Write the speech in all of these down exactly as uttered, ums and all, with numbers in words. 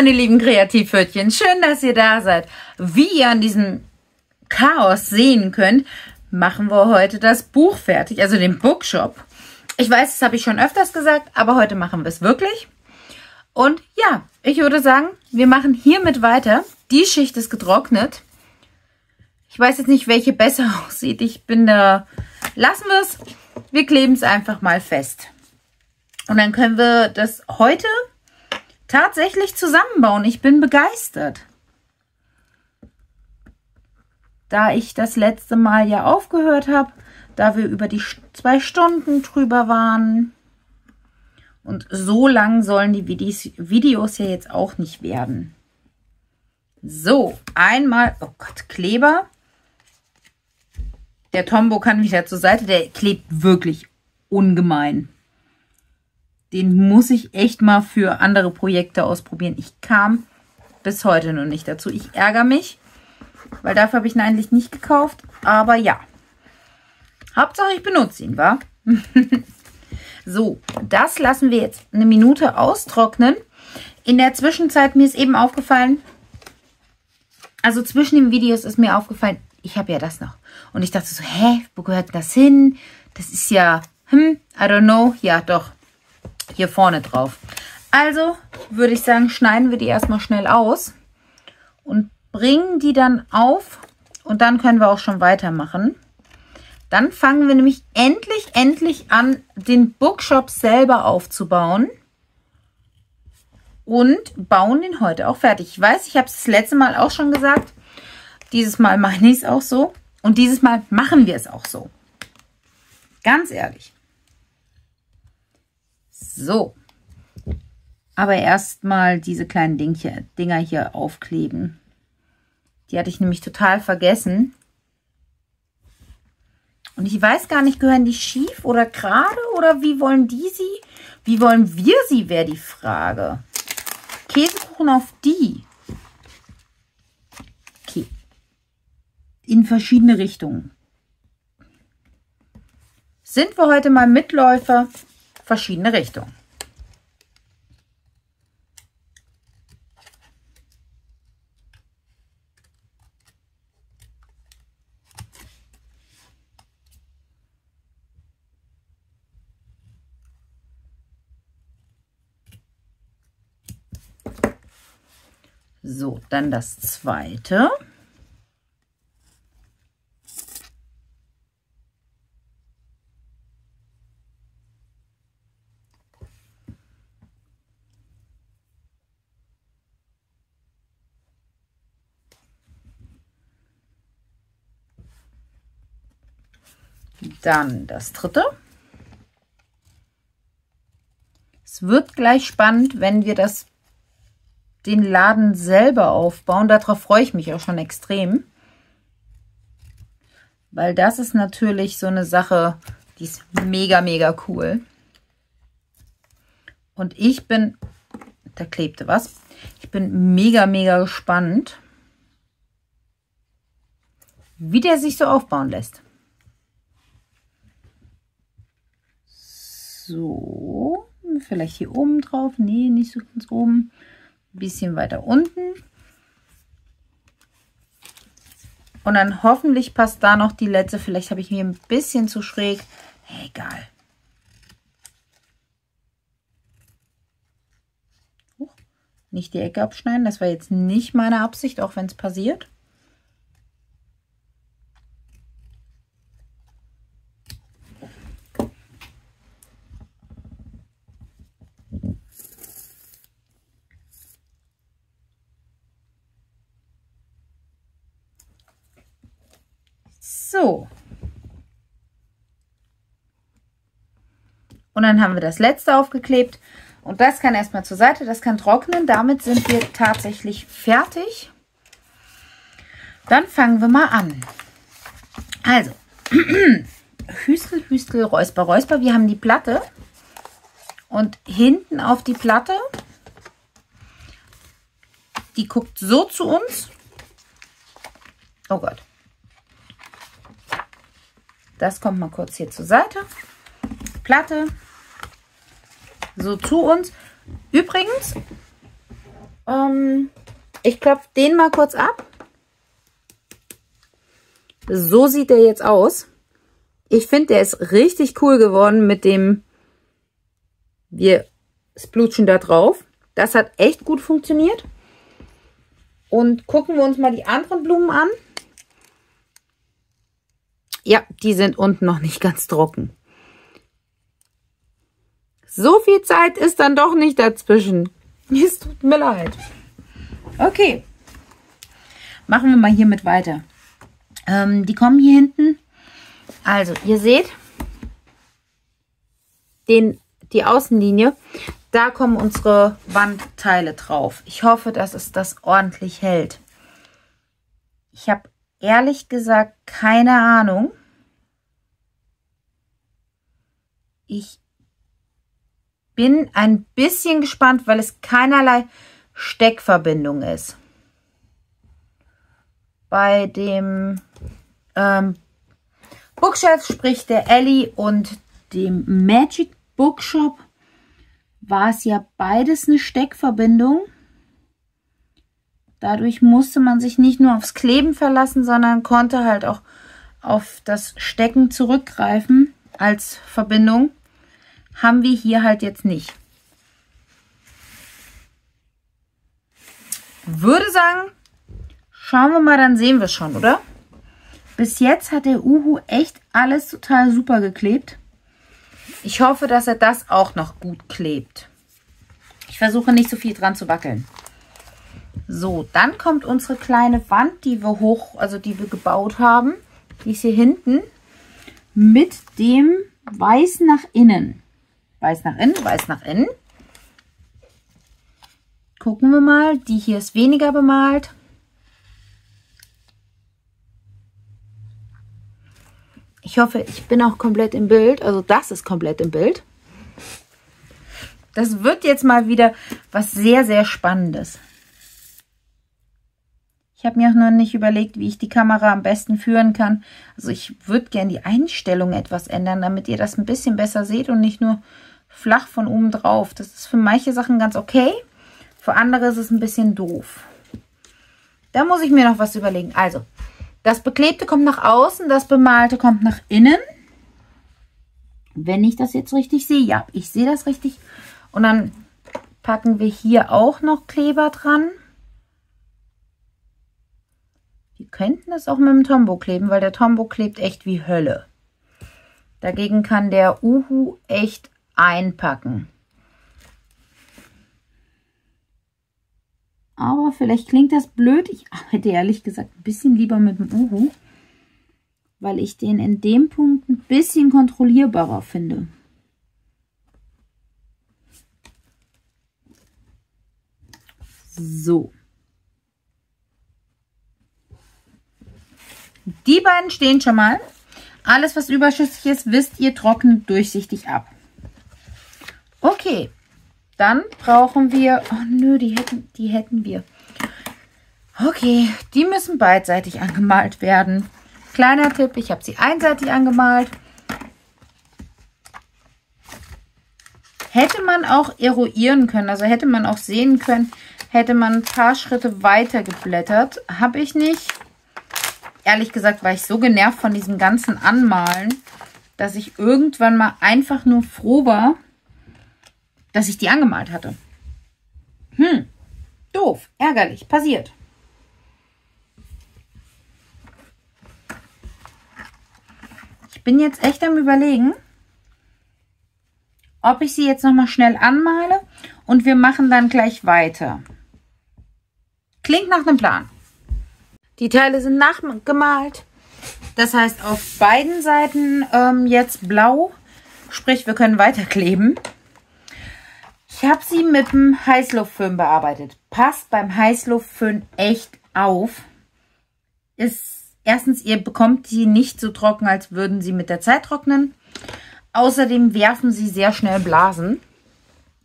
meine lieben Kreativpfötchen, schön, dass ihr da seid. Wie ihr an diesem Chaos sehen könnt, machen wir heute das Buch fertig, also den Bookshop. Ich weiß, das habe ich schon öfters gesagt, aber heute machen wir es wirklich. Und ja, ich würde sagen, wir machen hiermit weiter. Die Schicht ist getrocknet. Ich weiß jetzt nicht, welche besser aussieht. Ich bin da... Lassen wir es. Wir kleben es einfach mal fest. Und dann können wir das heute tatsächlich zusammenbauen. Ich bin begeistert. Da ich das letzte Mal ja aufgehört habe, da wir über die zwei Stunden drüber waren. Und so lang sollen die Videos ja jetzt auch nicht werden. So, einmal, oh Gott, Kleber. Der Tombow kann wieder zur Seite, der klebt wirklich ungemein. Den muss ich echt mal für andere Projekte ausprobieren. Ich kam bis heute noch nicht dazu. Ich ärgere mich, weil dafür habe ich ihn eigentlich nicht gekauft. Aber ja, Hauptsache ich benutze ihn, wa? So, das lassen wir jetzt eine Minute austrocknen. In der Zwischenzeit, mir ist eben aufgefallen, also zwischen den Videos ist mir aufgefallen, ich habe ja das noch. Und ich dachte so, hä, wo gehört das hin? Das ist ja, hm, I don't know. Ja, doch, hier vorne drauf. Also würde ich sagen, schneiden wir die erstmal schnell aus und bringen die dann auf. Und dann können wir auch schon weitermachen. Dann fangen wir nämlich endlich, endlich an, den Bookshop selber aufzubauen. Und bauen den heute auch fertig. Ich weiß, ich habe es das letzte Mal auch schon gesagt. Dieses Mal meine ich es auch so. Und dieses Mal machen wir es auch so. Ganz ehrlich. So. Aber erstmal diese kleinen Dinger hier aufkleben. Die hatte ich nämlich total vergessen. Und ich weiß gar nicht, gehören die schief oder gerade? Oder wie wollen die sie? Wie wollen wir sie, wäre die Frage. Käsekuchen auf die. In verschiedene Richtungen. Sind wir heute mal Mitläufer? Verschiedene Richtungen. So, dann das zweite. Dann das dritte. Es wird gleich spannend, wenn wir das, den Laden selber aufbauen. Darauf freue ich mich auch schon extrem. Weil das ist natürlich so eine Sache, die ist mega, mega cool. Und ich bin, da klebte was, ich bin mega, mega gespannt, wie der sich so aufbauen lässt. So, vielleicht hier oben drauf. Nee, nicht so ganz oben. Ein bisschen weiter unten. Und dann hoffentlich passt da noch die letzte. Vielleicht habe ich mir ein bisschen zu schräg. Egal. Huch. Nicht die Ecke abschneiden. Das war jetzt nicht meine Absicht, auch wenn es passiert. So. Und dann haben wir das letzte aufgeklebt. Und das kann erstmal zur Seite, das kann trocknen. Damit sind wir tatsächlich fertig. Dann fangen wir mal an. Also, Hüstel, Hüstel, Räusper, Räusper. Wir haben die Platte. Und hinten auf die Platte, die guckt so zu uns. Oh Gott. Das kommt mal kurz hier zur Seite. Platte. So zu uns. Übrigens, Ähm, ich klopfe den mal kurz ab. So sieht der jetzt aus. Ich finde, der ist richtig cool geworden mit dem, wir splutschen da drauf. Das hat echt gut funktioniert. Und gucken wir uns mal die anderen Blumen an. Ja, die sind unten noch nicht ganz trocken. So viel Zeit ist dann doch nicht dazwischen. Es tut mir leid. Okay. Machen wir mal hiermit weiter. Ähm, die kommen hier hinten. Also, ihr seht den, die Außenlinie. Da kommen unsere Wandteile drauf. Ich hoffe, dass es das ordentlich hält. Ich habe ehrlich gesagt keine Ahnung. Ich bin ein bisschen gespannt, weil es keinerlei Steckverbindung ist. Bei dem ähm, Bookshelf, sprich der Ellie und dem Magic Bookshop, war es ja beides eine Steckverbindung. Dadurch musste man sich nicht nur aufs Kleben verlassen, sondern konnte halt auch auf das Stecken zurückgreifen als Verbindung. Haben wir hier halt jetzt nicht. Würde sagen, schauen wir mal, dann sehen wir es schon, oder? Bis jetzt hat der Uhu echt alles total super geklebt. Ich hoffe, dass er das auch noch gut klebt. Ich versuche nicht so viel dran zu wackeln. So, dann kommt unsere kleine Wand, die wir hoch, also die wir gebaut haben. Die ist hier hinten mit dem Weiß nach innen. Weiß nach innen, Weiß nach innen. Gucken wir mal. Die hier ist weniger bemalt. Ich hoffe, ich bin auch komplett im Bild. Also das ist komplett im Bild. Das wird jetzt mal wieder was sehr, sehr Spannendes. Ich habe mir auch noch nicht überlegt, wie ich die Kamera am besten führen kann. Also ich würde gerne die Einstellung etwas ändern, damit ihr das ein bisschen besser seht und nicht nur flach von oben drauf. Das ist für manche Sachen ganz okay. Für andere ist es ein bisschen doof. Da muss ich mir noch was überlegen. Also, das Beklebte kommt nach außen, das Bemalte kommt nach innen. Wenn ich das jetzt richtig sehe, ja, ich sehe das richtig. Und dann packen wir hier auch noch Kleber dran. Wir könnten das auch mit dem Tombow kleben, weil der Tombow klebt echt wie Hölle. Dagegen kann der Uhu echt einpacken. Aber vielleicht klingt das blöd. Ich arbeite ehrlich gesagt ein bisschen lieber mit dem Uhu, weil ich den in dem Punkt ein bisschen kontrollierbarer finde. So. Die beiden stehen schon mal. Alles, was überschüssig ist, wisst ihr, trocknet durchsichtig ab. Okay. Dann brauchen wir, oh nö, die hätten, die hätten wir. Okay, die müssen beidseitig angemalt werden. Kleiner Tipp, ich habe sie einseitig angemalt. Hätte man auch eruieren können, also hätte man auch sehen können, hätte man ein paar Schritte weiter geblättert. Habe ich nicht. Ehrlich gesagt war ich so genervt von diesem ganzen Anmalen, dass ich irgendwann mal einfach nur froh war, dass ich die angemalt hatte. Hm, doof, ärgerlich, passiert. Ich bin jetzt echt am Überlegen, ob ich sie jetzt nochmal schnell anmale und wir machen dann gleich weiter. Klingt nach einem Plan. Die Teile sind nachgemalt. Das heißt, auf beiden Seiten ähm, jetzt blau. Sprich, wir können weiterkleben. Ich habe sie mit dem Heißluftföhn bearbeitet. Passt beim Heißluftföhn echt auf. Ist, erstens, ihr bekommt sie nicht so trocken, als würden sie mit der Zeit trocknen. Außerdem werfen sie sehr schnell Blasen.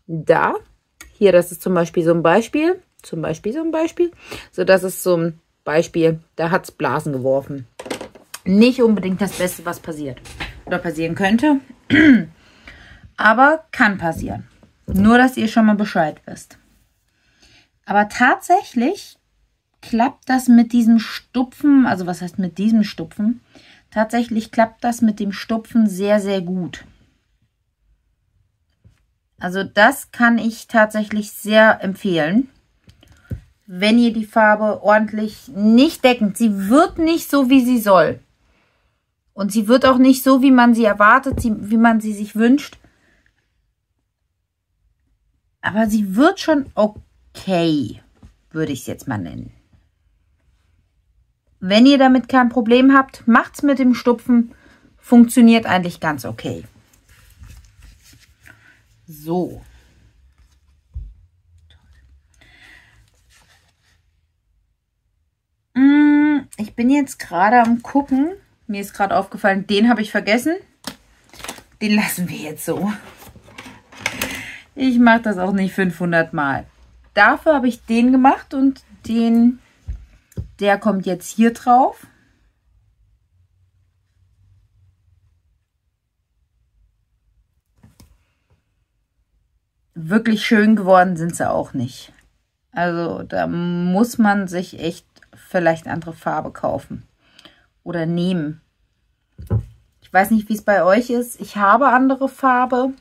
Da, hier, das ist zum Beispiel so ein Beispiel. Zum Beispiel so ein Beispiel. So, das ist so ein Beispiel. Da hat es Blasen geworfen. Nicht unbedingt das Beste, was passiert. Oder passieren könnte. Aber kann passieren. Nur, dass ihr schon mal Bescheid wisst. Aber tatsächlich klappt das mit diesem Stupfen, also was heißt mit diesem Stupfen? Tatsächlich klappt das mit dem Stupfen sehr, sehr gut. Also das kann ich tatsächlich sehr empfehlen, wenn ihr die Farbe ordentlich nicht deckend. Sie wird nicht so, wie sie soll. Und sie wird auch nicht so, wie man sie erwartet, wie man sie sich wünscht. Aber sie wird schon okay, würde ich es jetzt mal nennen. Wenn ihr damit kein Problem habt, macht's mit dem Stupfen. Funktioniert eigentlich ganz okay. So. Ich bin jetzt gerade am Gucken. Mir ist gerade aufgefallen, den habe ich vergessen. Den lassen wir jetzt so. Ich mache das auch nicht fünfhundert Mal. Dafür habe ich den gemacht und den... Der kommt jetzt hier drauf. Wirklich schön geworden sind sie auch nicht. Also da muss man sich echt vielleicht andere Farbe kaufen oder nehmen. Ich weiß nicht, wie es bei euch ist. Ich habe andere Farbe.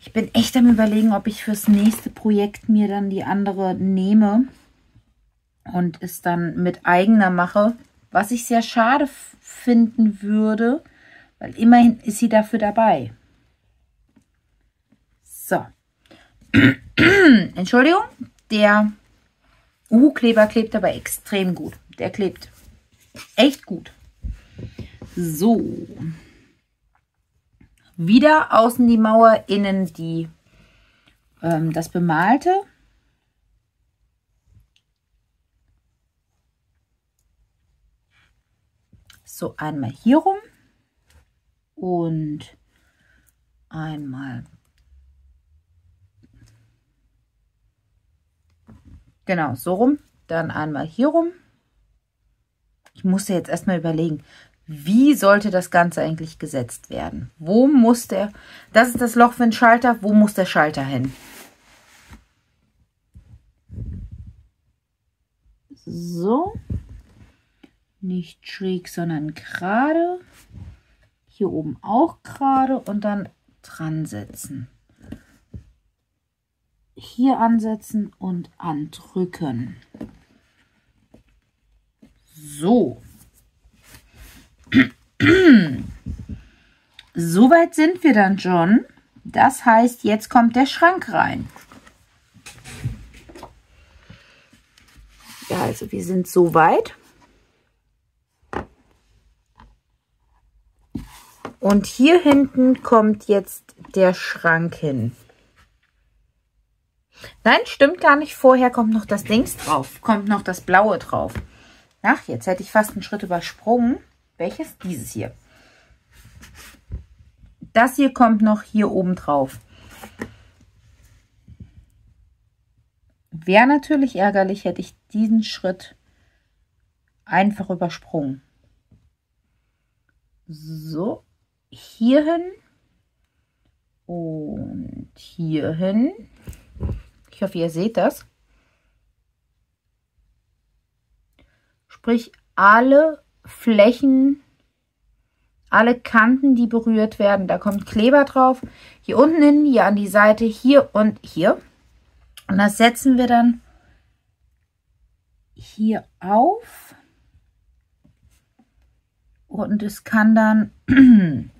Ich bin echt am Überlegen, ob ich fürs nächste Projekt mir dann die andere nehme. Und es dann mit eigener mache, was ich sehr schade finden würde, weil immerhin ist sie dafür dabei. So. Entschuldigung, der Uhu-Kleber klebt aber extrem gut. Der klebt echt gut. So. Wieder außen die Mauer, innen die, ähm, das Bemalte. So, einmal hier rum und einmal, genau, so rum, dann einmal hier rum. Ich musste jetzt erstmal überlegen, wie sollte das Ganze eigentlich gesetzt werden? Wo muss der, das ist das Loch für den Schalter, wo muss der Schalter hin? So. Nicht schräg, sondern gerade. Hier oben auch gerade und dann dran setzen. Hier ansetzen und andrücken. So. Soweit sind wir dann schon. Das heißt, jetzt kommt der Schrank rein. Ja, also wir sind soweit. Und hier hinten kommt jetzt der Schrank hin. Nein, stimmt gar nicht. Vorher kommt noch das Dings drauf. Kommt noch das Blaue drauf. Ach, jetzt hätte ich fast einen Schritt übersprungen. Welches? Dieses hier. Das hier kommt noch hier oben drauf. Wäre natürlich ärgerlich, hätte ich diesen Schritt einfach übersprungen. So. Hierhin und hierhin. Ich hoffe, ihr seht das. Sprich, alle Flächen, alle Kanten, die berührt werden, da kommt Kleber drauf. Hier unten hin, hier an die Seite, hier und hier. Und das setzen wir dann hier auf. Und es kann dann...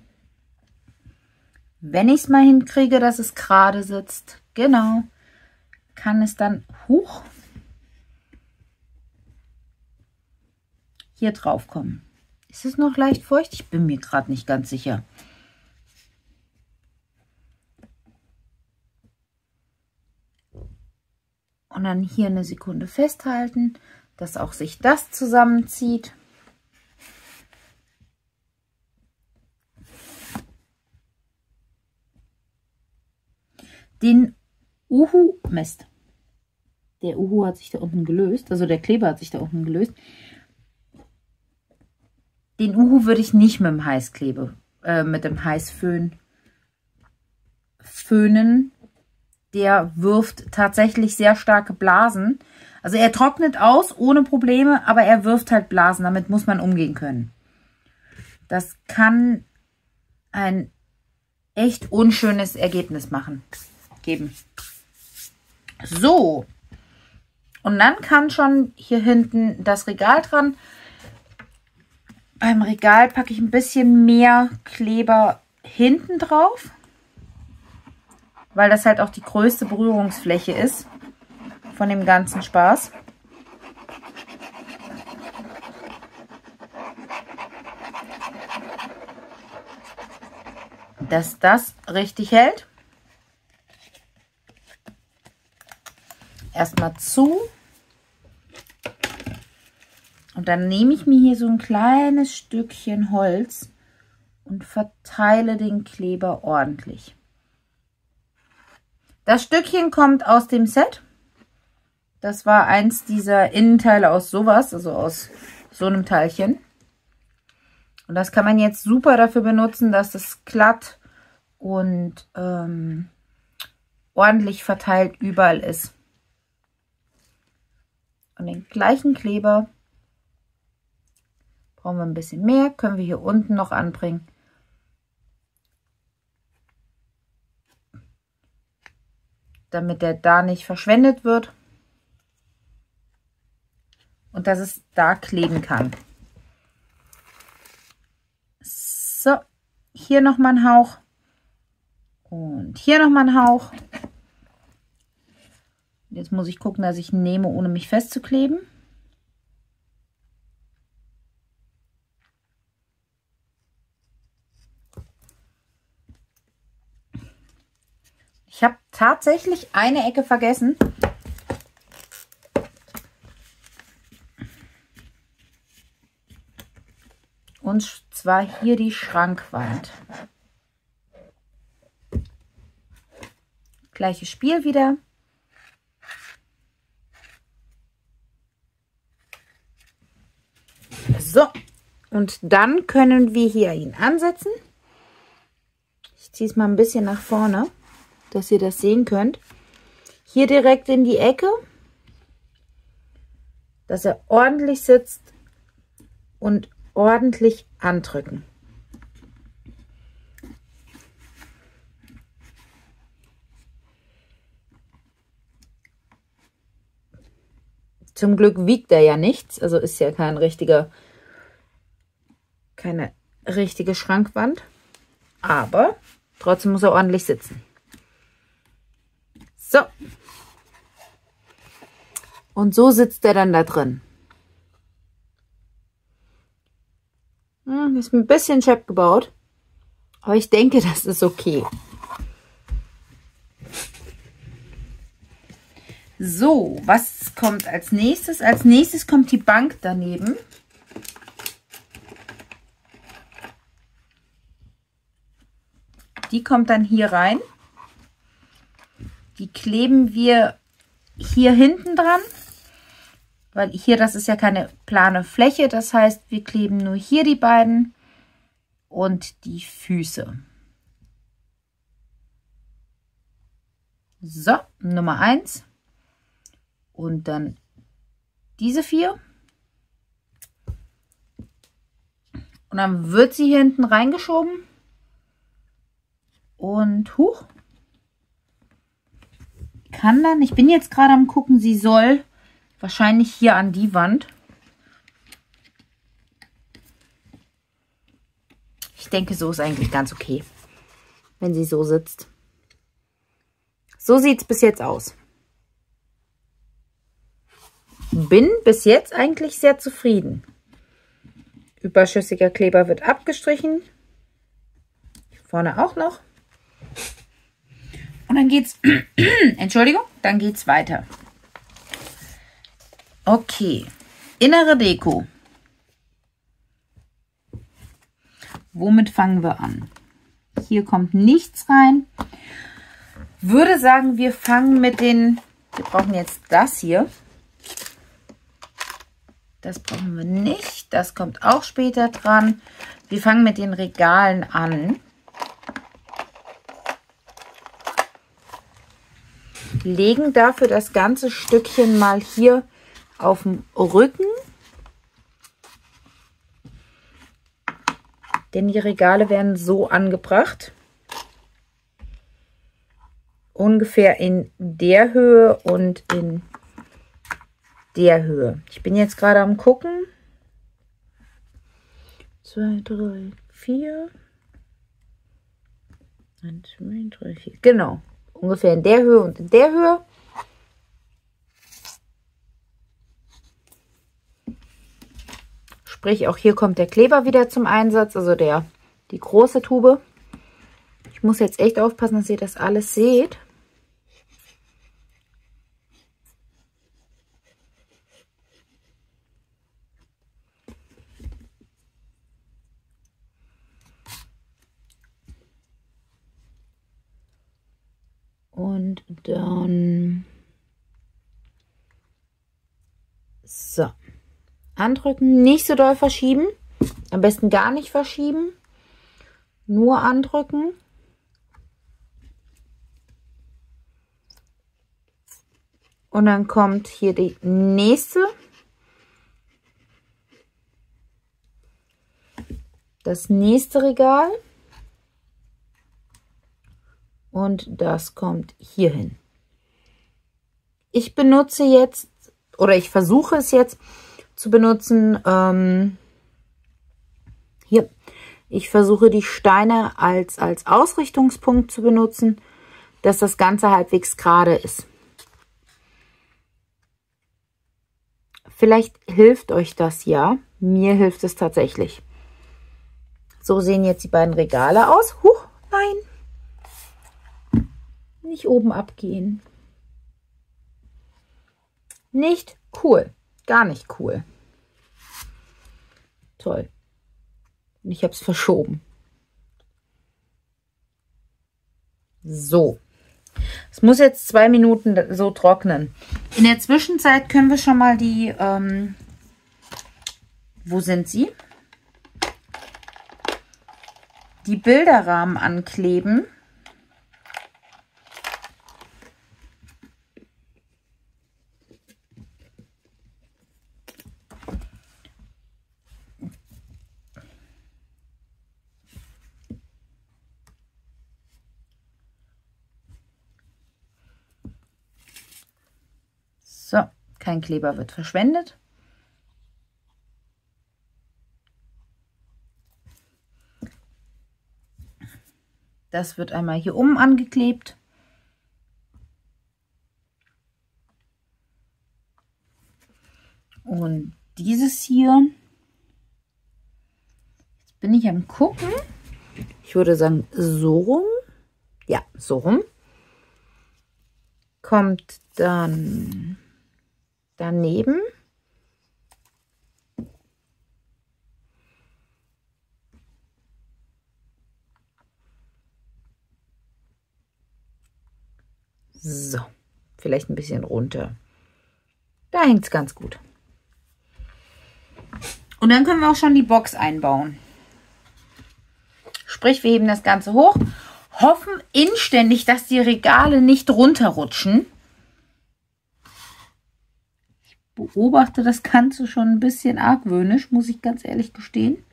Wenn ich es mal hinkriege, dass es gerade sitzt, genau, kann es dann hoch hier drauf kommen. Ist es noch leicht feucht? Ich bin mir gerade nicht ganz sicher. Und dann hier eine Sekunde festhalten, dass auch sich das zusammenzieht. Den Uhu, Mist, der Uhu hat sich da unten gelöst, also der Kleber hat sich da unten gelöst. Den Uhu würde ich nicht mit dem Heißklebe, äh, mit dem Heißföhn föhnen, der wirft tatsächlich sehr starke Blasen. Also er trocknet aus ohne Probleme, aber er wirft halt Blasen. Damit muss man umgehen können. Das kann ein echt unschönes Ergebnis machen, geben. So, und dann kann schon hier hinten das Regal dran. Beim Regal packe ich ein bisschen mehr Kleber hinten drauf, weil das halt auch die größte Berührungsfläche ist von dem ganzen Spaß. Dass das richtig hält. Erstmal zu. Und dann nehme ich mir hier so ein kleines Stückchen Holz und verteile den Kleber ordentlich. Das Stückchen kommt aus dem Set. Das war eins dieser Innenteile aus sowas, also aus so einem Teilchen. Und das kann man jetzt super dafür benutzen, dass es glatt und ähm, ordentlich verteilt überall ist. Und den gleichen Kleber brauchen wir ein bisschen mehr, können wir hier unten noch anbringen. Damit der da nicht verschwendet wird und dass es da kleben kann. So, hier nochmal ein Hauch und hier nochmal ein Hauch. Jetzt muss ich gucken, dass ich nehme, ohne mich festzukleben. Ich habe tatsächlich eine Ecke vergessen. Und zwar hier die Schrankwand. Gleiches Spiel wieder. So, und dann können wir hier ihn ansetzen. Ich ziehe es mal ein bisschen nach vorne, dass ihr das sehen könnt. Hier direkt in die Ecke, dass er ordentlich sitzt und ordentlich andrücken. Zum Glück wiegt er ja nichts, also ist ja kein richtiger, keine richtige Schrankwand, aber trotzdem muss er ordentlich sitzen. So. Und so sitzt er dann da drin. Hm, ist ein bisschen schepp gebaut, aber ich denke, das ist okay. So, was kommt als nächstes? Als nächstes kommt die Bank daneben. Die kommt dann hier rein. Die kleben wir hier hinten dran, weil hier, das ist ja keine plane Fläche. Das heißt, wir kleben nur hier die beiden und die Füße. So, Nummer eins. Und dann diese vier. Und dann wird sie hier hinten reingeschoben. Und huch. Kann dann, ich bin jetzt gerade am gucken, sie soll wahrscheinlich hier an die Wand. Ich denke, so ist eigentlich ganz okay, wenn sie so sitzt. So sieht es bis jetzt aus. Bin bis jetzt eigentlich sehr zufrieden. Überschüssiger Kleber wird abgestrichen. Vorne auch noch. Und dann geht's, Entschuldigung, dann geht's weiter. Okay, innere Deko. Womit fangen wir an? Hier kommt nichts rein. Würde sagen, wir fangen mit den, wir brauchen jetzt das hier. Das brauchen wir nicht. Das kommt auch später dran. Wir fangen mit den Regalen an. legen dafür das ganze Stückchen mal hier auf dem Rücken. Denn die Regale werden so angebracht. Ungefähr in der Höhe und in der Höhe. Ich bin jetzt gerade am Gucken. Zwei, drei, vier. Eins, zwei, drei, vier. Genau. Ungefähr in der Höhe und in der Höhe. Sprich, auch hier kommt der Kleber wieder zum Einsatz, also der, die große Tube. Ich muss jetzt echt aufpassen, dass ihr das alles seht. Und dann so. Andrücken, nicht so doll verschieben. Am besten gar nicht verschieben. Nur andrücken. Und dann kommt hier die nächste. Das nächste Regal. Und das kommt hier hin. Ich benutze jetzt, oder ich versuche es jetzt zu benutzen, ähm, hier, ich versuche die Steine als, als Ausrichtungspunkt zu benutzen, dass das Ganze halbwegs gerade ist. Vielleicht hilft euch das ja, mir hilft es tatsächlich. So sehen jetzt die beiden Regale aus. Huch, nein, nicht oben abgehen. Nicht cool. Gar nicht cool. Toll. Und ich habe es verschoben. So. Es muss jetzt zwei Minuten so trocknen. In der Zwischenzeit können wir schon mal die... Ähm, wo sind sie? Die Bilderrahmen ankleben. Kein Kleber wird verschwendet. Das wird einmal hier oben angeklebt. Und dieses hier. Jetzt bin ich am Gucken. Ich würde sagen, so rum. Ja, so rum. Kommt dann... daneben. So, vielleicht ein bisschen runter. Da hängt es ganz gut. Und dann können wir auch schon die Box einbauen. Sprich, wir heben das Ganze hoch, hoffen inständig, dass die Regale nicht runterrutschen. Beobachte das Ganze schon ein bisschen argwöhnisch, muss ich ganz ehrlich gestehen.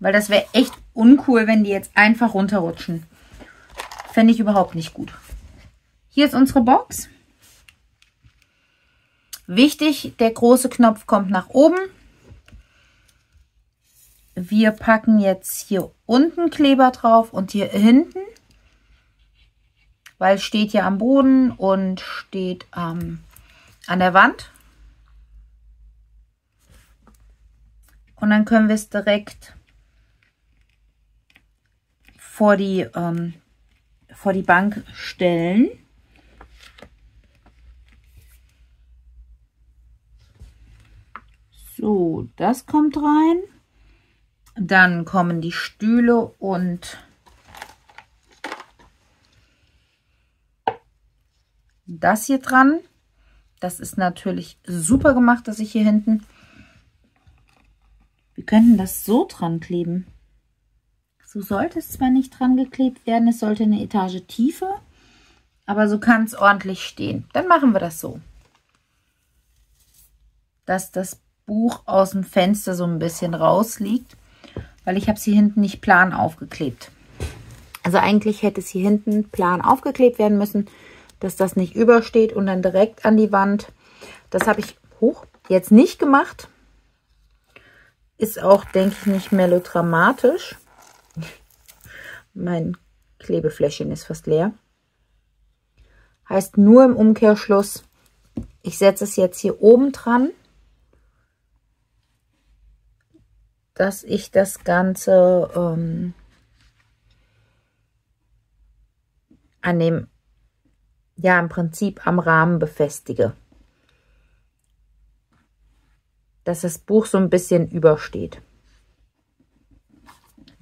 Weil das wäre echt uncool, wenn die jetzt einfach runterrutschen. Fände ich überhaupt nicht gut. Hier ist unsere Box. Wichtig, der große Knopf kommt nach oben. Wir packen jetzt hier unten Kleber drauf und hier hinten. Weil steht ja am Boden und steht ähm, an der Wand. Und dann können wir es direkt vor die, ähm, vor die Bank stellen. So, das kommt rein. Dann kommen die Stühle und... das hier dran. Das ist natürlich super gemacht, dass ich hier hinten... wir könnten das so dran kleben. So sollte es zwar nicht dran geklebt werden, es sollte eine Etage tiefer, aber so kann es ordentlich stehen. Dann machen wir das so, dass das Buch aus dem Fenster so ein bisschen rausliegt, weil ich habe es hier hinten nicht plan aufgeklebt. Also eigentlich hätte es hier hinten plan aufgeklebt werden müssen, dass das nicht übersteht und dann direkt an die Wand. Das habe ich hoch jetzt nicht gemacht. Ist auch, denke ich, nicht melodramatisch. Mein Klebefläschchen ist fast leer. Heißt nur im Umkehrschluss, ich setze es jetzt hier oben dran, dass ich das Ganze ähm, an dem, ja im Prinzip am Rahmen befestige. Dass das Buch so ein bisschen übersteht.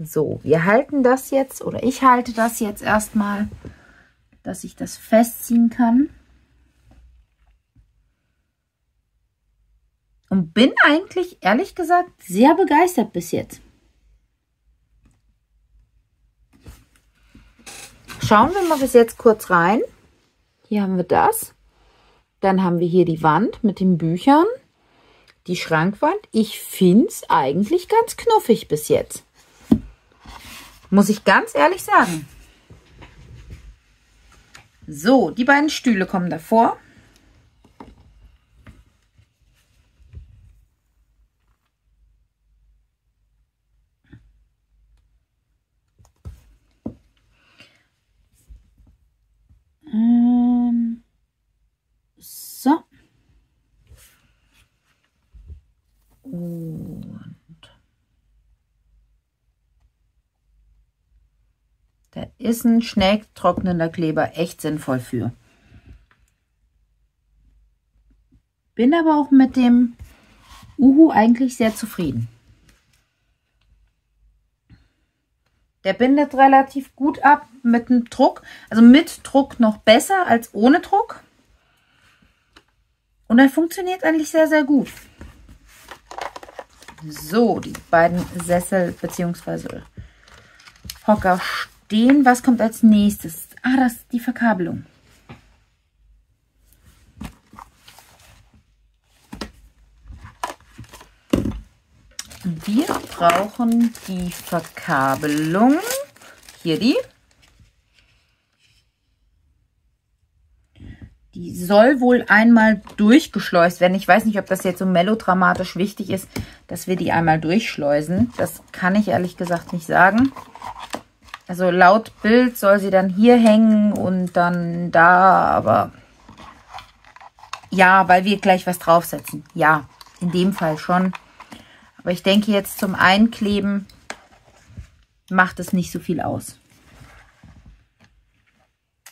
So, wir halten das jetzt, oder ich halte das jetzt erstmal, dass ich das festziehen kann. Und bin eigentlich, ehrlich gesagt, sehr begeistert bis jetzt. Schauen wir mal bis jetzt kurz rein. Hier haben wir das. Dann haben wir hier die Wand mit den Büchern. Die Schrankwand. Ich finde es eigentlich ganz knuffig bis jetzt. Muss ich ganz ehrlich sagen. So, die beiden Stühle kommen davor. Ähm, so. Und da ist ein schnell trocknender Kleber echt sinnvoll für. Bin aber auch mit dem Uhu eigentlich sehr zufrieden. Der bindet relativ gut ab mit dem Druck. Also mit Druck noch besser als ohne Druck. Und er funktioniert eigentlich sehr, sehr gut. So, die beiden Sessel bzw. Hocker stehen. Was kommt als nächstes? Ah, das ist die Verkabelung. Wir brauchen die Verkabelung. Hier die. Die soll wohl einmal durchgeschleust werden. Ich weiß nicht, ob das jetzt so melodramatisch wichtig ist, dass wir die einmal durchschleusen. Das kann ich ehrlich gesagt nicht sagen. Also laut Bild soll sie dann hier hängen und dann da, aber ja, weil wir gleich was draufsetzen. Ja, in dem Fall schon. Aber ich denke jetzt zum Einkleben macht es nicht so viel aus.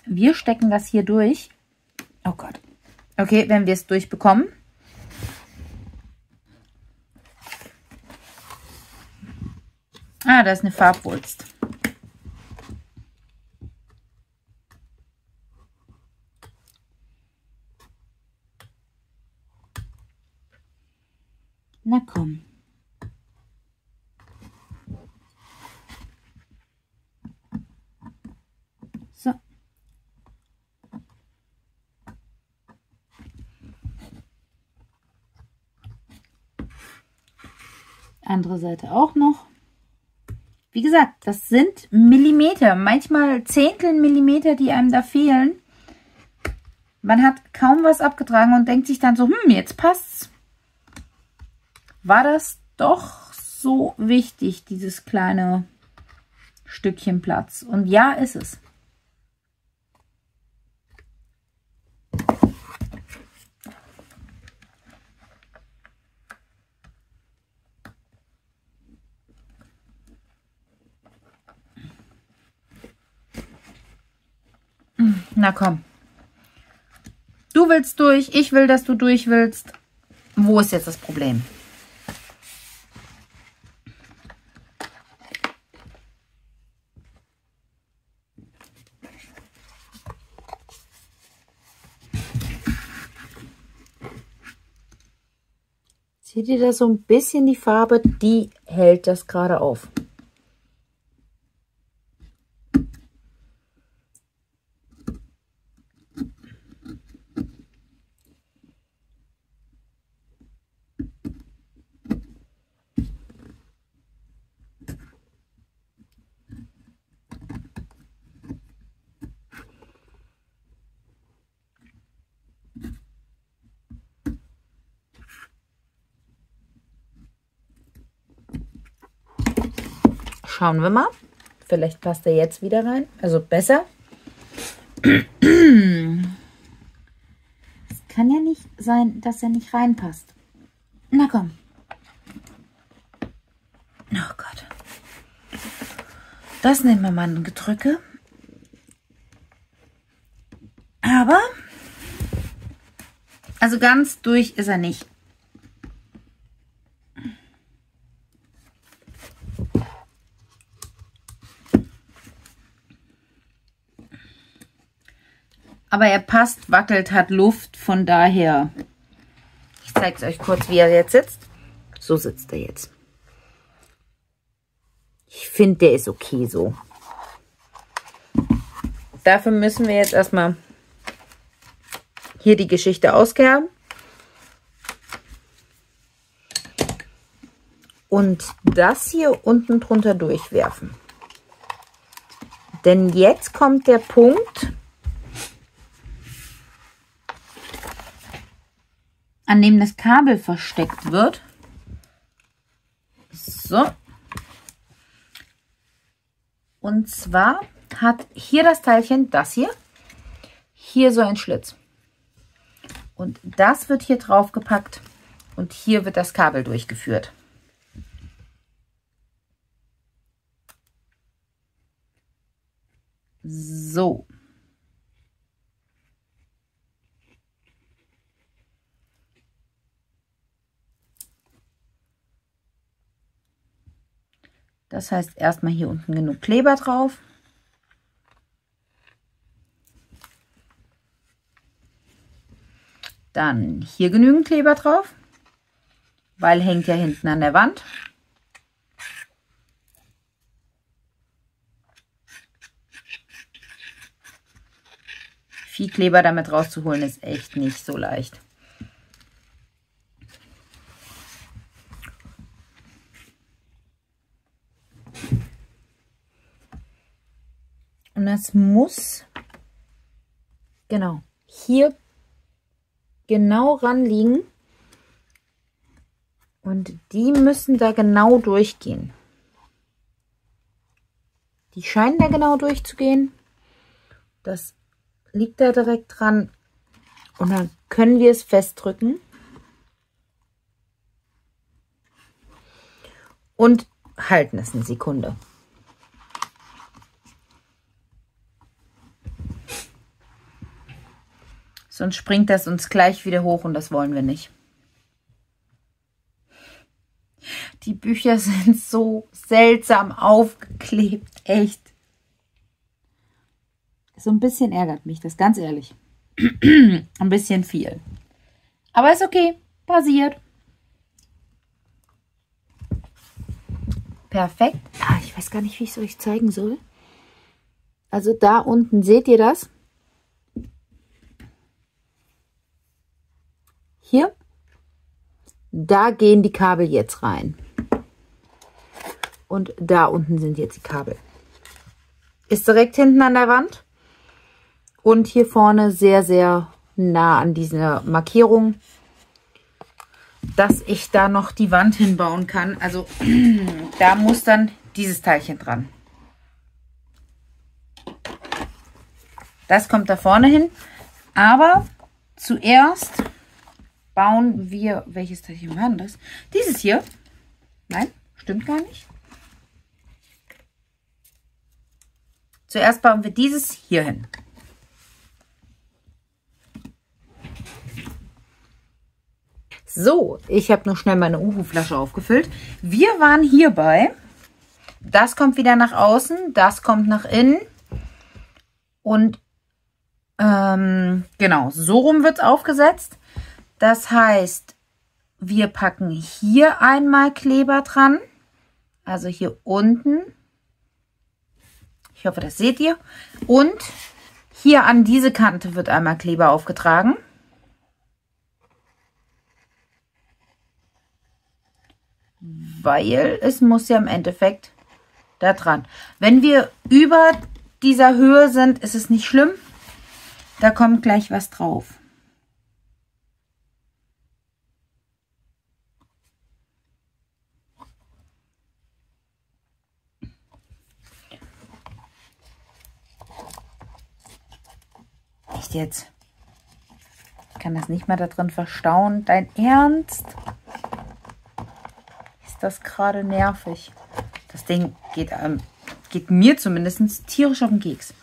Wir stecken das hier durch. Oh Gott. Okay, wenn wir es durchbekommen. Ah, da ist eine Farbwurst. Na komm. Andere Seite auch noch. Wie gesagt, das sind Millimeter, manchmal Zehntel Millimeter, die einem da fehlen. Man hat kaum was abgetragen und denkt sich dann so, hm, jetzt passt's. War das doch so wichtig, dieses kleine Stückchen Platz? Und ja, ist es. Na komm, du willst durch, ich will, dass du durch willst. Wo ist jetzt das Problem? Seht ihr da so ein bisschen die Farbe? Die hält das gerade auf. Schauen wir mal. Vielleicht passt er jetzt wieder rein. Also besser. Es kann ja nicht sein, dass er nicht reinpasst. Na komm. Oh Gott. Das nehmen wir mal ein Gedrücke. Aber, also ganz durch ist er nicht. Aber er passt, wackelt, hat Luft, von daher. Ich zeige es euch kurz, wie er jetzt sitzt. So sitzt er jetzt. Ich finde, der ist okay so. Dafür müssen wir jetzt erstmal hier die Geschichte auskerben. Und das hier unten drunter durchwerfen. Denn jetzt kommt der Punkt, an dem das Kabel versteckt wird. So. Und zwar hat hier das Teilchen, das hier, hier so einen Schlitz. Und das wird hier drauf gepackt und hier wird das Kabel durchgeführt. So. Das heißt, erstmal hier unten genug Kleber drauf. Dann hier genügend Kleber drauf, weil hängt ja hinten an der Wand. Viel Kleber damit rauszuholen ist echt nicht so leicht. Und das muss genau hier genau ran liegen. Und die müssen da genau durchgehen. Die scheinen da genau durchzugehen. Das liegt da direkt dran. Und dann können wir es festdrücken. Und halten es eine Sekunde. Sonst springt das uns gleich wieder hoch und das wollen wir nicht. Die Bücher sind so seltsam aufgeklebt, echt. So ein bisschen ärgert mich das, ganz ehrlich. Ein bisschen viel. Aber ist okay, passiert. Perfekt. Ah, ich weiß gar nicht, wie ich es euch zeigen soll. Also da unten seht ihr das. Hier, da gehen die Kabel jetzt rein. Und da unten sind jetzt die Kabel. Ist direkt hinten an der Wand. Und hier vorne sehr, sehr nah an dieser Markierung, dass ich da noch die Wand hinbauen kann. Also da muss dann dieses Teilchen dran. Das kommt da vorne hin. Aber zuerst bauen wir, welches Teilchen war denn das? Dieses hier. Nein, stimmt gar nicht. Zuerst bauen wir dieses hier hin. So, ich habe noch schnell meine Uhu-Flasche aufgefüllt. Wir waren hierbei. Das kommt wieder nach außen, das kommt nach innen. Und ähm, genau, so rum wird es aufgesetzt. Das heißt, wir packen hier einmal Kleber dran, also hier unten, ich hoffe, das seht ihr, und hier an diese Kante wird einmal Kleber aufgetragen. Weil es muss ja im Endeffekt da dran. Wenn wir über dieser Höhe sind, ist es nicht schlimm, da kommt gleich was drauf. echt jetzt? Ich kann das nicht mehr da drin verstauen. Dein Ernst? Ist das gerade nervig? Das Ding geht, ähm, geht mir zumindest tierisch auf den Keks.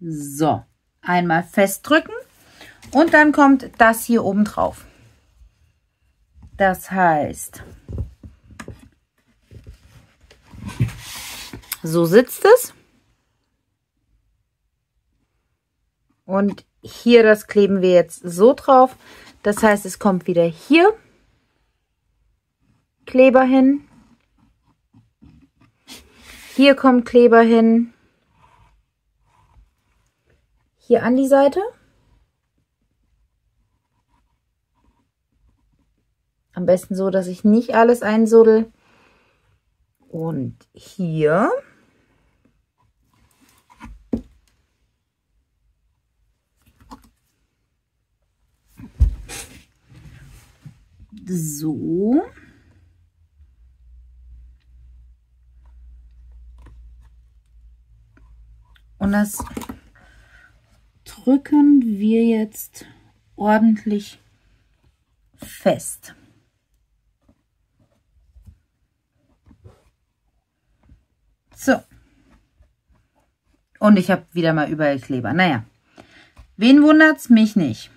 So, einmal festdrücken und dann kommt das hier oben drauf. Das heißt, so sitzt es. Und hier, das kleben wir jetzt so drauf. Das heißt, es kommt wieder hier Kleber hin. Hier kommt Kleber hin. Hier an die Seite. Am besten so, dass ich nicht alles einsuddel. Und hier. So. Und das drücken wir jetzt ordentlich fest. So. Und ich habe wieder mal überall Kleber. Naja, wen wundert's? Mich nicht.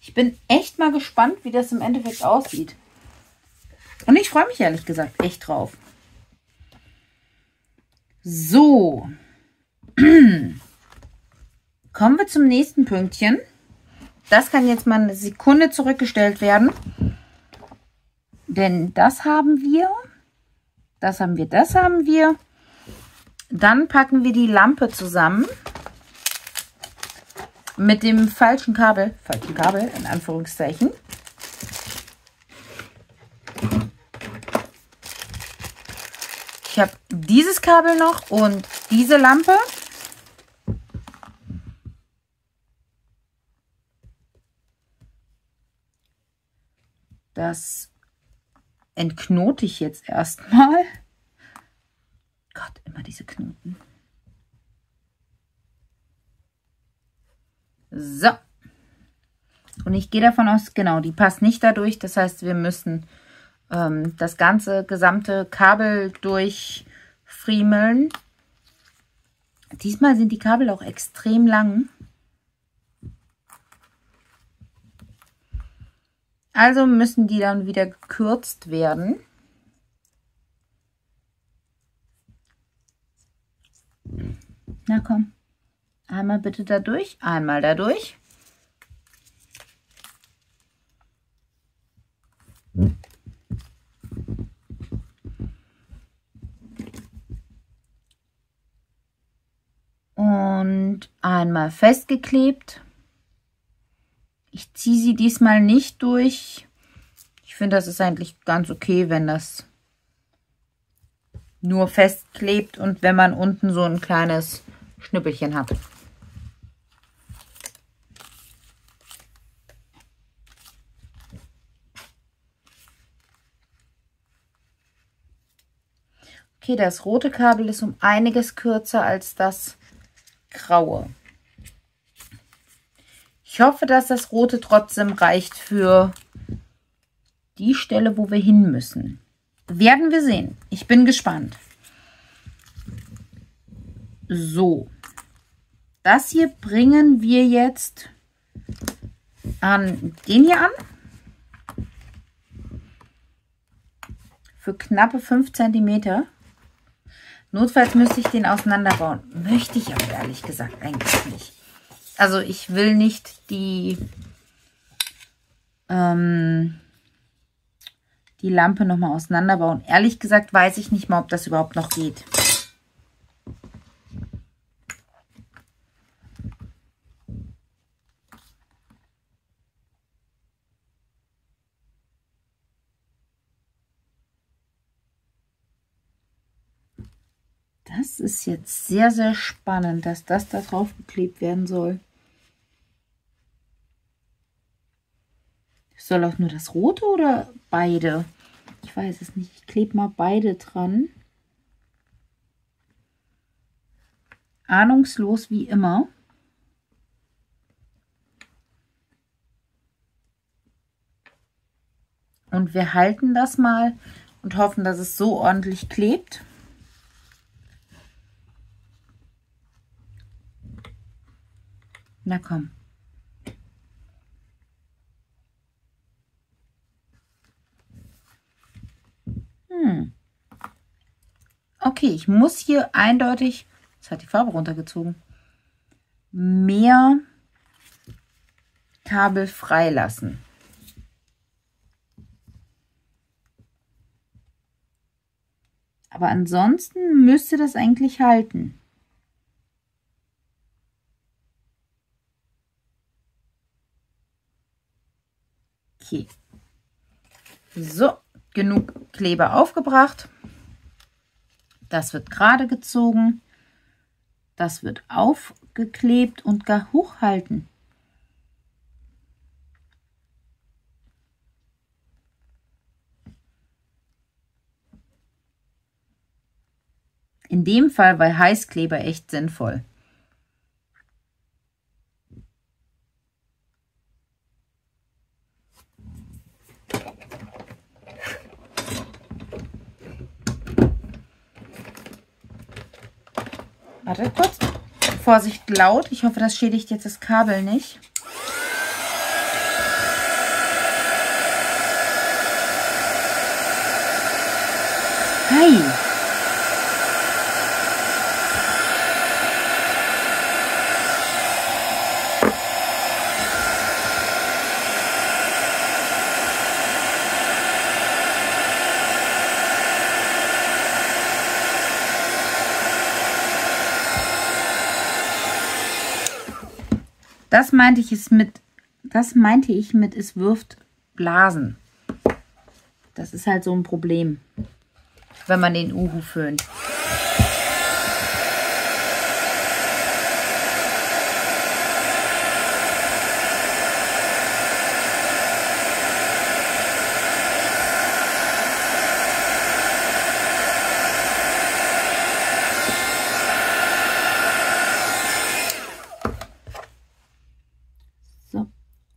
Ich bin echt mal gespannt, wie das im Endeffekt aussieht. Und ich freue mich ehrlich gesagt echt drauf. So. Kommen wir zum nächsten Pünktchen. Das kann jetzt mal eine Sekunde zurückgestellt werden. Denn das haben wir. Das haben wir, das haben wir. Dann packen wir die Lampe zusammen. Mit dem falschen Kabel. Falschen Kabel, in Anführungszeichen. Ich habe dieses Kabel noch und diese Lampe. Das entknote ich jetzt erstmal. Gott, immer diese Knoten. So. Und ich gehe davon aus, genau, die passt nicht dadurch. Das heißt, wir müssen ähm, das ganze gesamte Kabel durchfriemeln. Diesmal sind die Kabel auch extrem lang. Also müssen die dann wieder gekürzt werden. Na komm, einmal bitte dadurch, einmal dadurch. Und einmal festgeklebt. Ich ziehe sie diesmal nicht durch. Ich finde, das ist eigentlich ganz okay, wenn das nur festklebt und wenn man unten so ein kleines Schnippelchen hat. Okay, das rote Kabel ist um einiges kürzer als das graue. Ich hoffe, dass das rote trotzdem reicht für die Stelle, wo wir hin müssen. Werden wir sehen. Ich bin gespannt. So. Das hier bringen wir jetzt an den hier an. Für knappe fünf Zentimeter. Notfalls müsste ich den auseinanderbauen. Möchte ich aber ehrlich gesagt eigentlich nicht. Also ich will nicht die, ähm, die Lampe nochmal auseinanderbauen. Ehrlich gesagt weiß ich nicht mal, ob das überhaupt noch geht. Das ist jetzt sehr, sehr spannend, dass das da drauf geklebt werden soll. Soll auch nur das rote oder beide? Ich weiß es nicht. Ich klebe mal beide dran. Ahnungslos wie immer. Und wir halten das mal und hoffen, dass es so ordentlich klebt. Na komm. Hm. Okay, ich muss hier eindeutig, jetzt hat die Farbe runtergezogen, mehr Kabel freilassen. Aber ansonsten müsste das eigentlich halten. Okay. So, genug Kleber aufgebracht. Das wird gerade gezogen. Das wird aufgeklebt und gar hochhalten. In dem Fall war Heißkleber echt sinnvoll. Warte kurz. Vorsicht laut. Ich hoffe, das schädigt jetzt das Kabel nicht. Hey! Das meinte ich es mit, das meinte ich mit, es wirft Blasen. Das ist halt so ein Problem, wenn man den Uhu föhnt.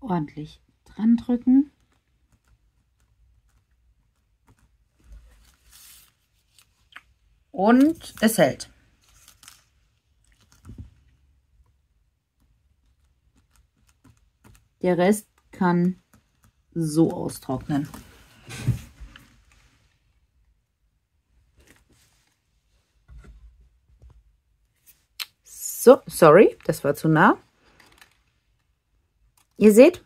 Ordentlich dran drücken. Und es hält. Der Rest kann so austrocknen. So, sorry, das war zu nah. Ihr seht,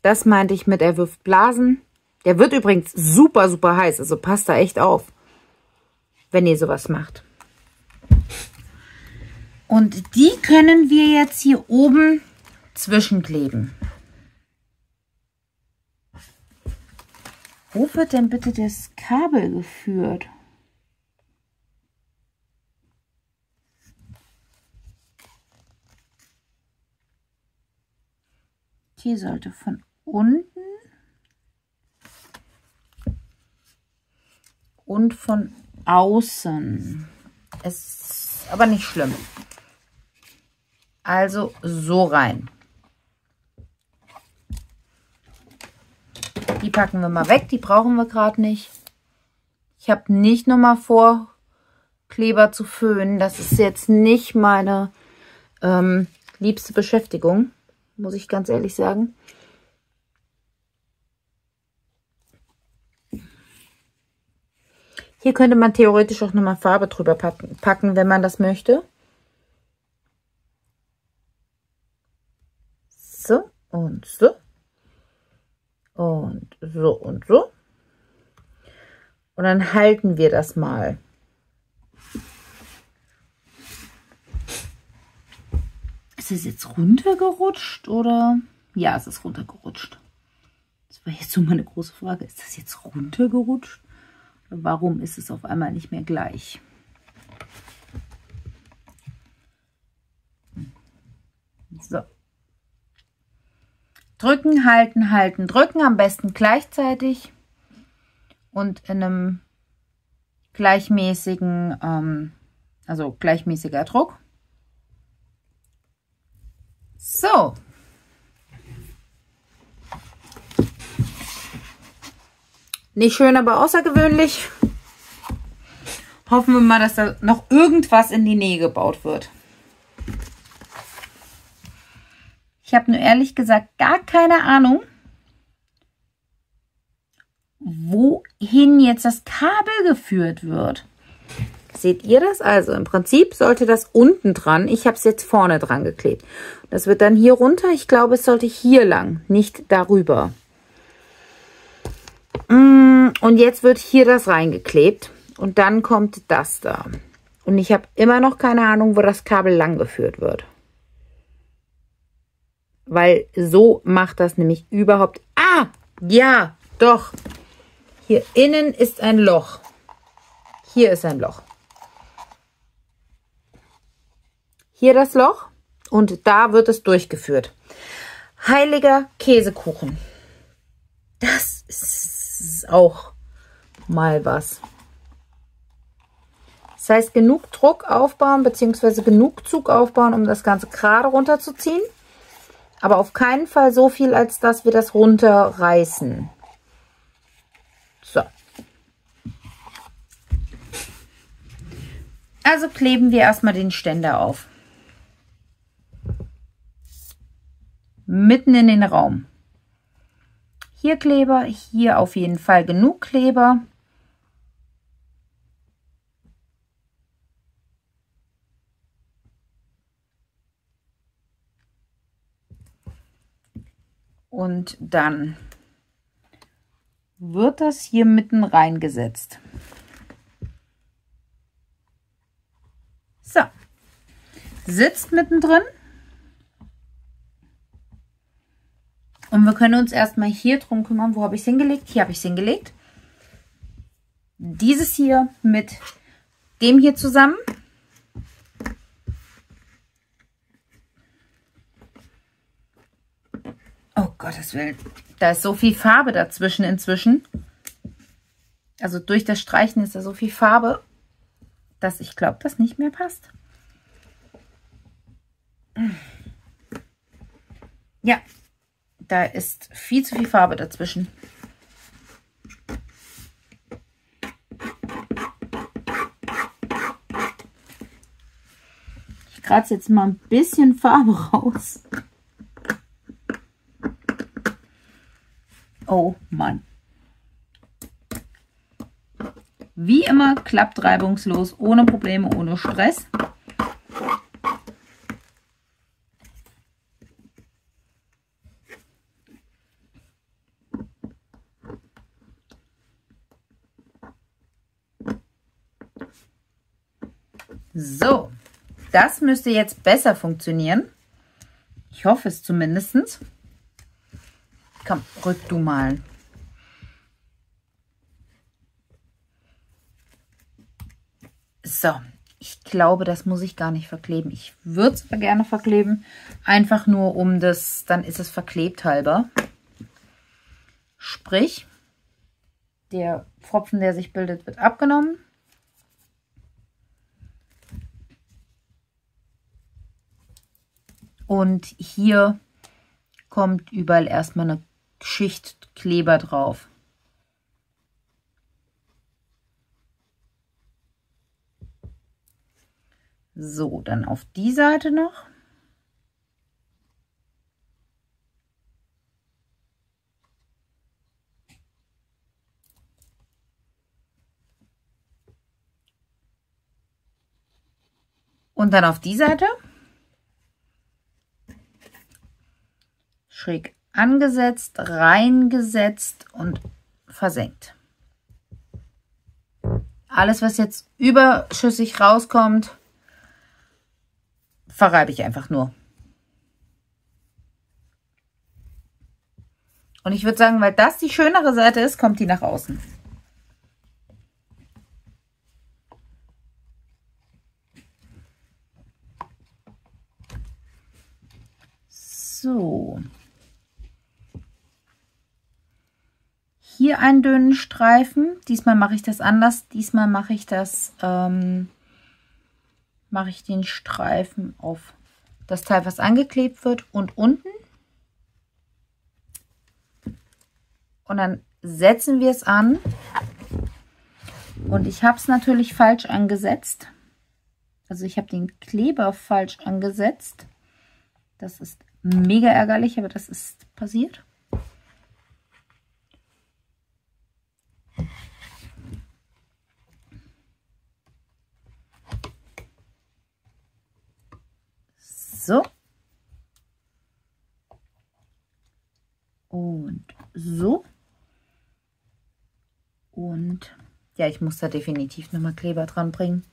das meinte ich mit, er wirft Blasen. Der wird übrigens super, super heiß. Also passt da echt auf, wenn ihr sowas macht. Und die können wir jetzt hier oben zwischenkleben. Wo wird denn bitte das Kabel geführt? Hier sollte von unten und von außen. Es ist aber nicht schlimm. Also so rein. Die packen wir mal weg, die brauchen wir gerade nicht. Ich habe nicht nochmal vor, Kleber zu föhnen. Das ist jetzt nicht meine ähm, liebste Beschäftigung. Muss ich ganz ehrlich sagen. Hier könnte man theoretisch auch nochmal Farbe drüber packen, packen, wenn man das möchte. So und so. Und so und so. Und dann halten wir das mal. Ist es jetzt runtergerutscht oder? Ja, es ist runtergerutscht. Das war jetzt so meine große Frage. Ist das jetzt runtergerutscht? Warum ist es auf einmal nicht mehr gleich? So. drücken, halten, halten, drücken, am besten gleichzeitig und in einem gleichmäßigen, ähm, also gleichmäßiger Druck. So. Nicht schön, aber außergewöhnlich. Hoffen wir mal, dass da noch irgendwas in die Nähe gebaut wird. Ich habe nur ehrlich gesagt gar keine Ahnung, wohin jetzt das Kabel geführt wird. Seht ihr das? Also im Prinzip sollte das unten dran. Ich habe es jetzt vorne dran geklebt. Das wird dann hier runter. Ich glaube, es sollte hier lang, nicht darüber. Und jetzt wird hier das reingeklebt und dann kommt das da. Und ich habe immer noch keine Ahnung, wo das Kabel lang geführt wird. Weil so macht das nämlich überhaupt... Ah, ja, doch. Hier innen ist ein Loch. Hier ist ein Loch. Hier das Loch und da wird es durchgeführt. Heiliger Käsekuchen. Das ist auch mal was. Das heißt, genug Druck aufbauen bzw. genug Zug aufbauen, um das Ganze gerade runterzuziehen. Aber auf keinen Fall so viel, als dass wir das runterreißen. So. Also kleben wir erstmal den Ständer auf. Mitten in den Raum. Hier Kleber, hier auf jeden Fall genug Kleber. Und dann wird das hier mitten reingesetzt. So, sitzt mittendrin. Und wir können uns erstmal hier drum kümmern. Wo habe ich es hingelegt? Hier habe ich es hingelegt. Dieses hier mit dem hier zusammen. Gottes Willen, da ist so viel Farbe dazwischen inzwischen. Also durch das Streichen ist da so viel Farbe, dass ich glaube, das nicht mehr passt. Ja, da ist viel zu viel Farbe dazwischen. Ich kratze jetzt mal ein bisschen Farbe raus. Oh Mann. Wie immer klappt reibungslos, ohne Probleme, ohne Stress. So, das müsste jetzt besser funktionieren. Ich hoffe es zumindest. Komm, rück du mal. So, ich glaube, das muss ich gar nicht verkleben. Ich würde es aber gerne verkleben. Einfach nur um das, dann ist es verklebt halber. Sprich, der Pfropfen, der sich bildet, wird abgenommen. Und hier kommt überall erstmal eine Schicht Kleber drauf. So, dann auf die Seite noch. Und dann auf die Seite. Schräg angesetzt, reingesetzt und versenkt. Alles, was jetzt überschüssig rauskommt, verreibe ich einfach nur. Und ich würde sagen, weil das die schönere Seite ist, kommt die nach außen. So. hier einen dünnen Streifen. Diesmal mache ich das anders. Diesmal mache ich das, ähm, mache ich den Streifen auf das Teil, was angeklebt wird, und unten. Und dann setzen wir es an. Und ich habe es natürlich falsch angesetzt. Also ich habe den Kleber falsch angesetzt. Das ist mega ärgerlich, aber das ist passiert. So. Und so. Und ja, ich muss da definitiv nochmal Kleber dran bringen.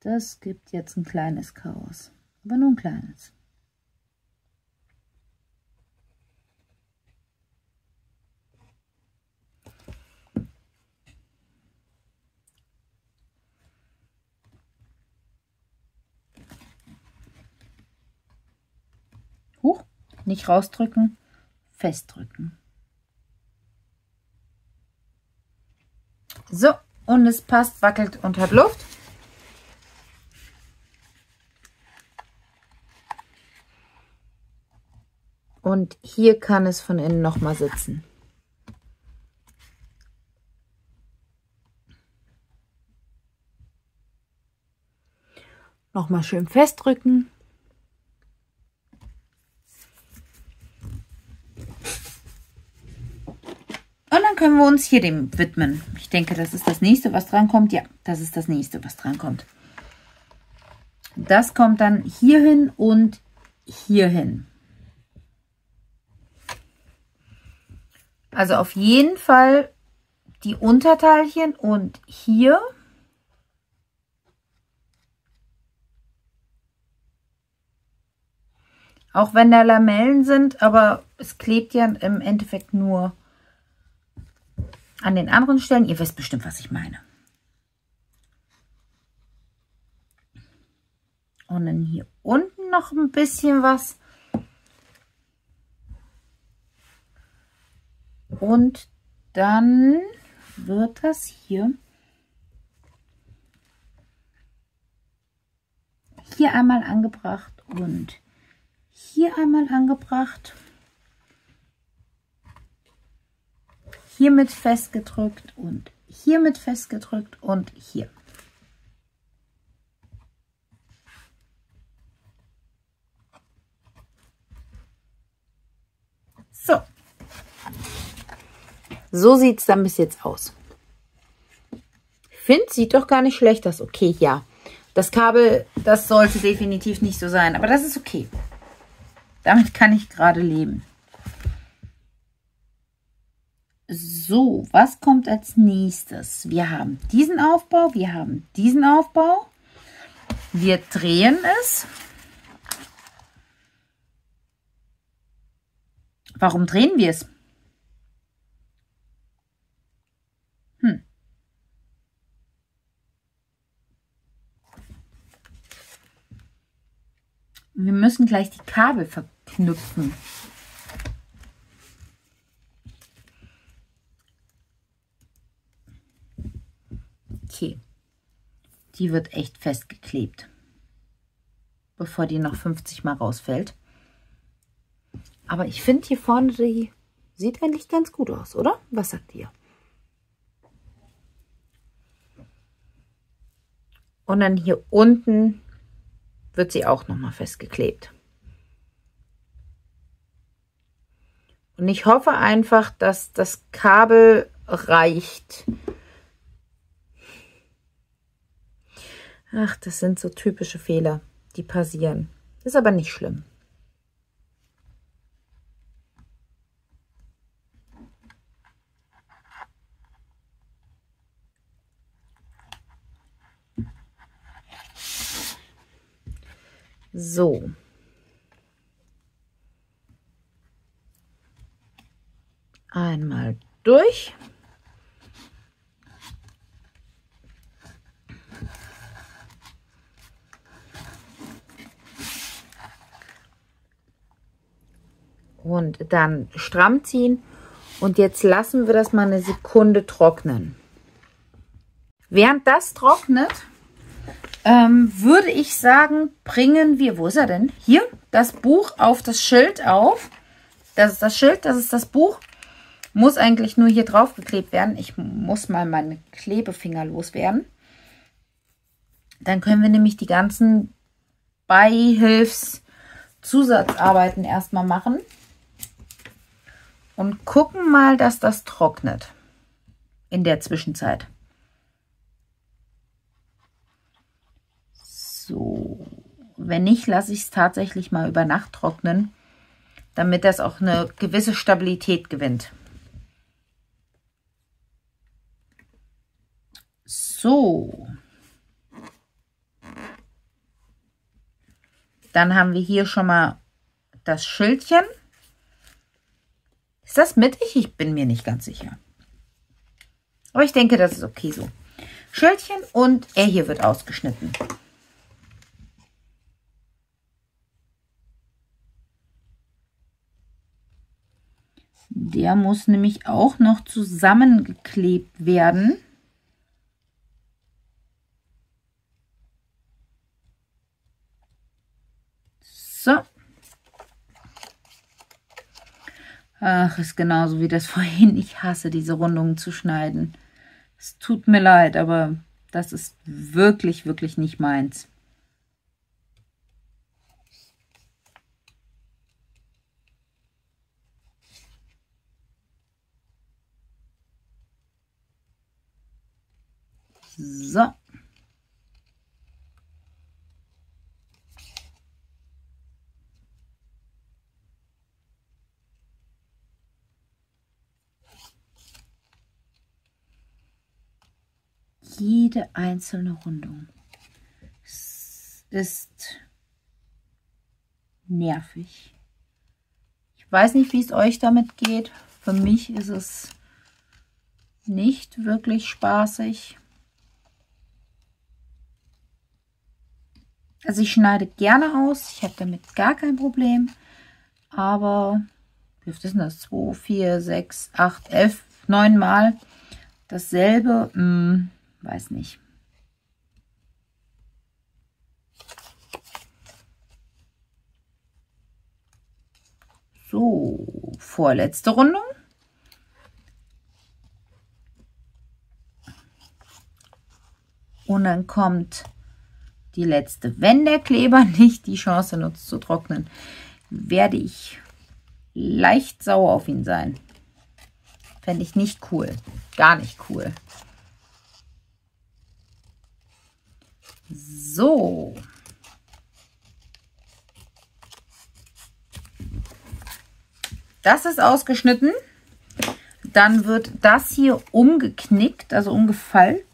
Das gibt jetzt ein kleines Chaos. Aber nur ein kleines. Huch, nicht rausdrücken, festdrücken. So, und es passt, wackelt und hat Luft. Und hier kann es von innen nochmal sitzen. Nochmal schön festdrücken. Und dann können wir uns hier dem widmen. Ich denke, das ist das nächste, was dran kommt. Ja, das ist das nächste, was dran kommt. Das kommt dann hierhin und hierhin. Also auf jeden Fall die Unterteilchen und hier. Auch wenn da Lamellen sind, aber es klebt ja im Endeffekt nur an den anderen Stellen. Ihr wisst bestimmt, was ich meine. Und dann hier unten noch ein bisschen was. Und dann wird das hier, hier einmal angebracht und hier einmal angebracht. Hiermit festgedrückt und hiermit festgedrückt und hier. So. So sieht es dann bis jetzt aus. Ich finde, sieht doch gar nicht schlecht aus. Okay, ja. Das Kabel, das sollte definitiv nicht so sein, aber das ist okay. Damit kann ich gerade leben. So, was kommt als nächstes? Wir haben diesen Aufbau, wir haben diesen Aufbau. Wir drehen es. Warum drehen wir es? Hm. Wir müssen gleich die Kabel verknüpfen. Okay. Die wird echt festgeklebt, bevor die noch fünfzig Mal rausfällt. Aber ich finde hier vorne, die sieht eigentlich ganz gut aus, oder? Was sagt ihr? Und dann hier unten wird sie auch nochmal festgeklebt. Und ich hoffe einfach, dass das Kabel reicht. Ach, das sind so typische Fehler, die passieren. Ist aber nicht schlimm. So. Einmal durch. Und dann stramm ziehen Und jetzt lassen wir das mal eine Sekunde trocknen. Während das trocknet, ähm, würde ich sagen, bringen wir, wo ist er denn? Hier, das Buch auf das Schild auf. Das ist das Schild, das ist das Buch. Muss eigentlich nur hier drauf geklebt werden. Ich muss mal meine Klebefinger loswerden. Dann können wir nämlich die ganzen Beihilfszusatzarbeiten erstmal machen. Und gucken mal, dass das trocknet in der Zwischenzeit. So, wenn nicht, lasse ich es tatsächlich mal über Nacht trocknen, damit das auch eine gewisse Stabilität gewinnt. So, dann haben wir hier schon mal das Schildchen. Ist das mittig? Ich bin mir nicht ganz sicher. Aber ich denke, das ist okay so. Schildchen und er hier wird ausgeschnitten. Der muss nämlich auch noch zusammengeklebt werden. So. Ach, ist genauso wie das vorhin. Ich hasse diese Rundungen zu schneiden. Es tut mir leid, aber das ist wirklich, wirklich nicht meins. So. Jede einzelne Rundung ist nervig. Ich weiß nicht, wie es euch damit geht. Für mich ist es nicht wirklich spaßig. Also ich schneide gerne aus. Ich habe damit gar kein Problem. Aber wie oft ist das? zwei, vier, sechs, acht, elf, neun Mal dasselbe. Hm. Weiß nicht. So, vorletzte Rundung. Und dann kommt die letzte. Wenn der Kleber nicht die Chance nutzt zu trocknen, werde ich leicht sauer auf ihn sein. Fände ich nicht cool. Gar nicht cool. So. Das ist ausgeschnitten. Dann wird das hier umgeknickt, also umgefaltet.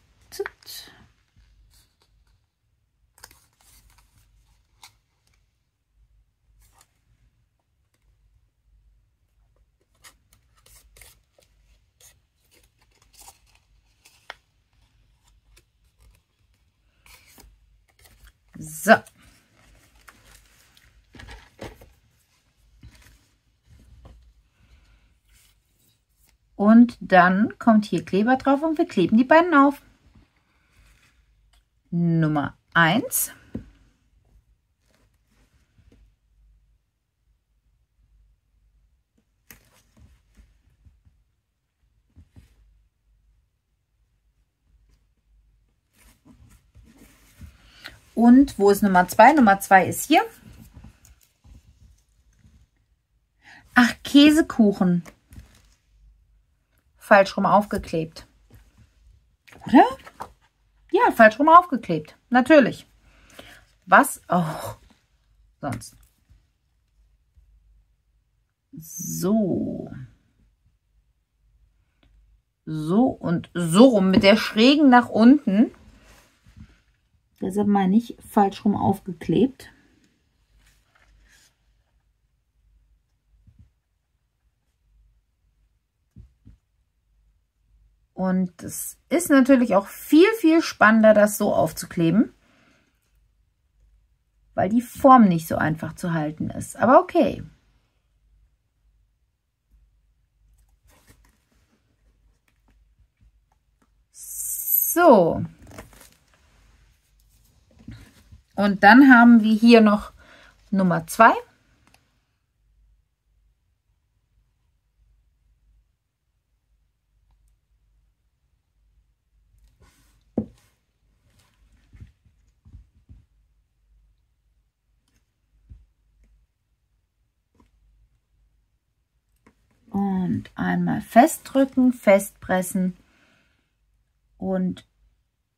So. Und dann kommt hier Kleber drauf und wir kleben die beiden auf. Nummer eins. Und wo ist Nummer zwei? Nummer zwei ist hier. Ach, Käsekuchen. Falsch rum aufgeklebt. Oder? Ja, falsch rum aufgeklebt. Natürlich. Was auch sonst. So. So und so rum mit der schrägen nach unten. Deshalb meine ich, falsch rum aufgeklebt. Und es ist natürlich auch viel, viel spannender, das so aufzukleben, weil die Form nicht so einfach zu halten ist. Aber okay. So. Und dann haben wir hier noch Nummer zwei. Und einmal festdrücken, festpressen und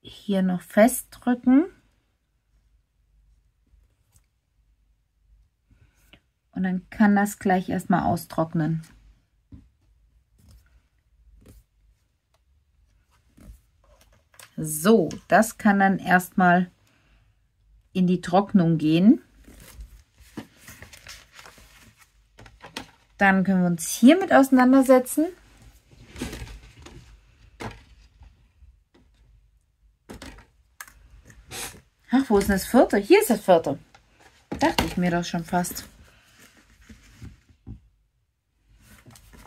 hier noch festdrücken. Und dann kann das gleich erstmal austrocknen. So, das kann dann erstmal in die Trocknung gehen. Dann können wir uns hiermit auseinandersetzen. Ach, wo ist denn das vierte? Hier ist das vierte. Dachte ich mir doch schon fast.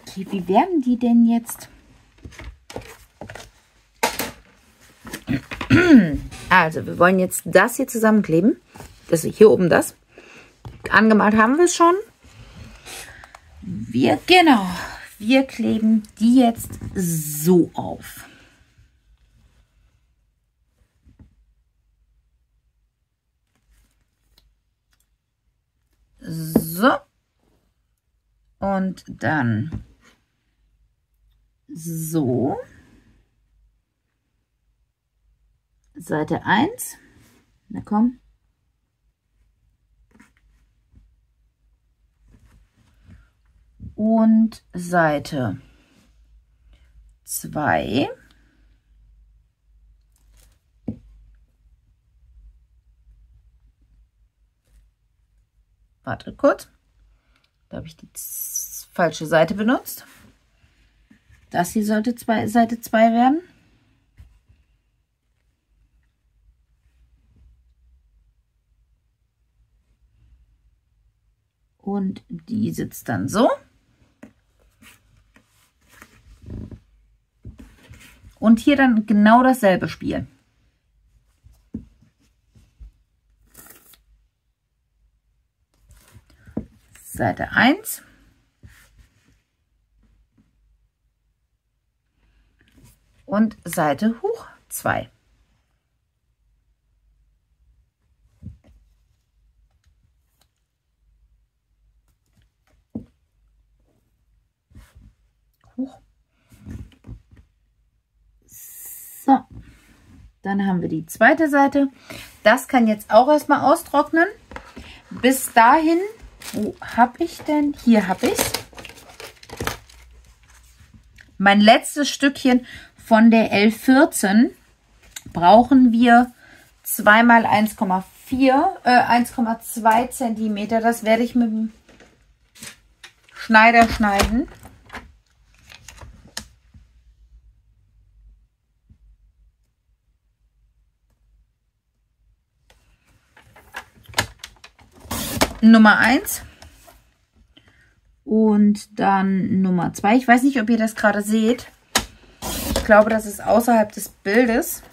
Okay, wie werden die denn jetzt? Also, wir wollen jetzt das hier zusammenkleben. Das ist hier oben das. Angemalt haben wir es schon. Wir, genau, wir kleben die jetzt so auf. So. Und dann so. Seite eins. Na komm. Und Seite zwei. Warte kurz. Da habe ich die falsche Seite benutzt. Das hier sollte zwei, Seite zwei werden. Und die sitzt dann so. Und hier dann genau dasselbe Spiel. Seite eins. Und Seite hoch zwei. Hoch. So, dann haben wir die zweite Seite. Das kann jetzt auch erstmal austrocknen. Bis dahin, wo habe ich denn? Hier habe ich mein letztes Stückchen von der L vierzehn. Brauchen wir zwei mal eins Komma vier, äh, eins Komma zwei Zentimeter. Das werde ich mit dem Schneider schneiden. Nummer eins und dann Nummer zwei. Ich weiß nicht, ob ihr das gerade seht. Ich glaube, das ist außerhalb des Bildes.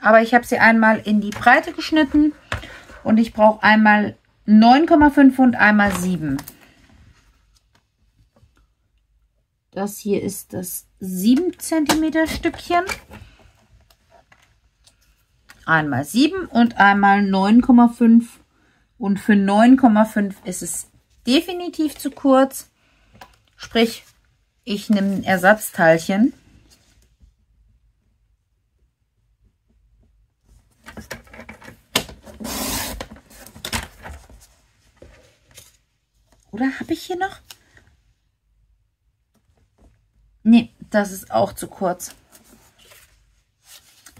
Aber ich habe sie einmal in die Breite geschnitten und ich brauche einmal neun Komma fünf und einmal sieben. Das hier ist das sieben Zentimeter Stückchen. Einmal sieben und einmal neun Komma fünf. Und für neun Komma fünf ist es definitiv zu kurz. Sprich, ich nehme ein Ersatzteilchen. Oder habe ich hier noch? Nee, das ist auch zu kurz.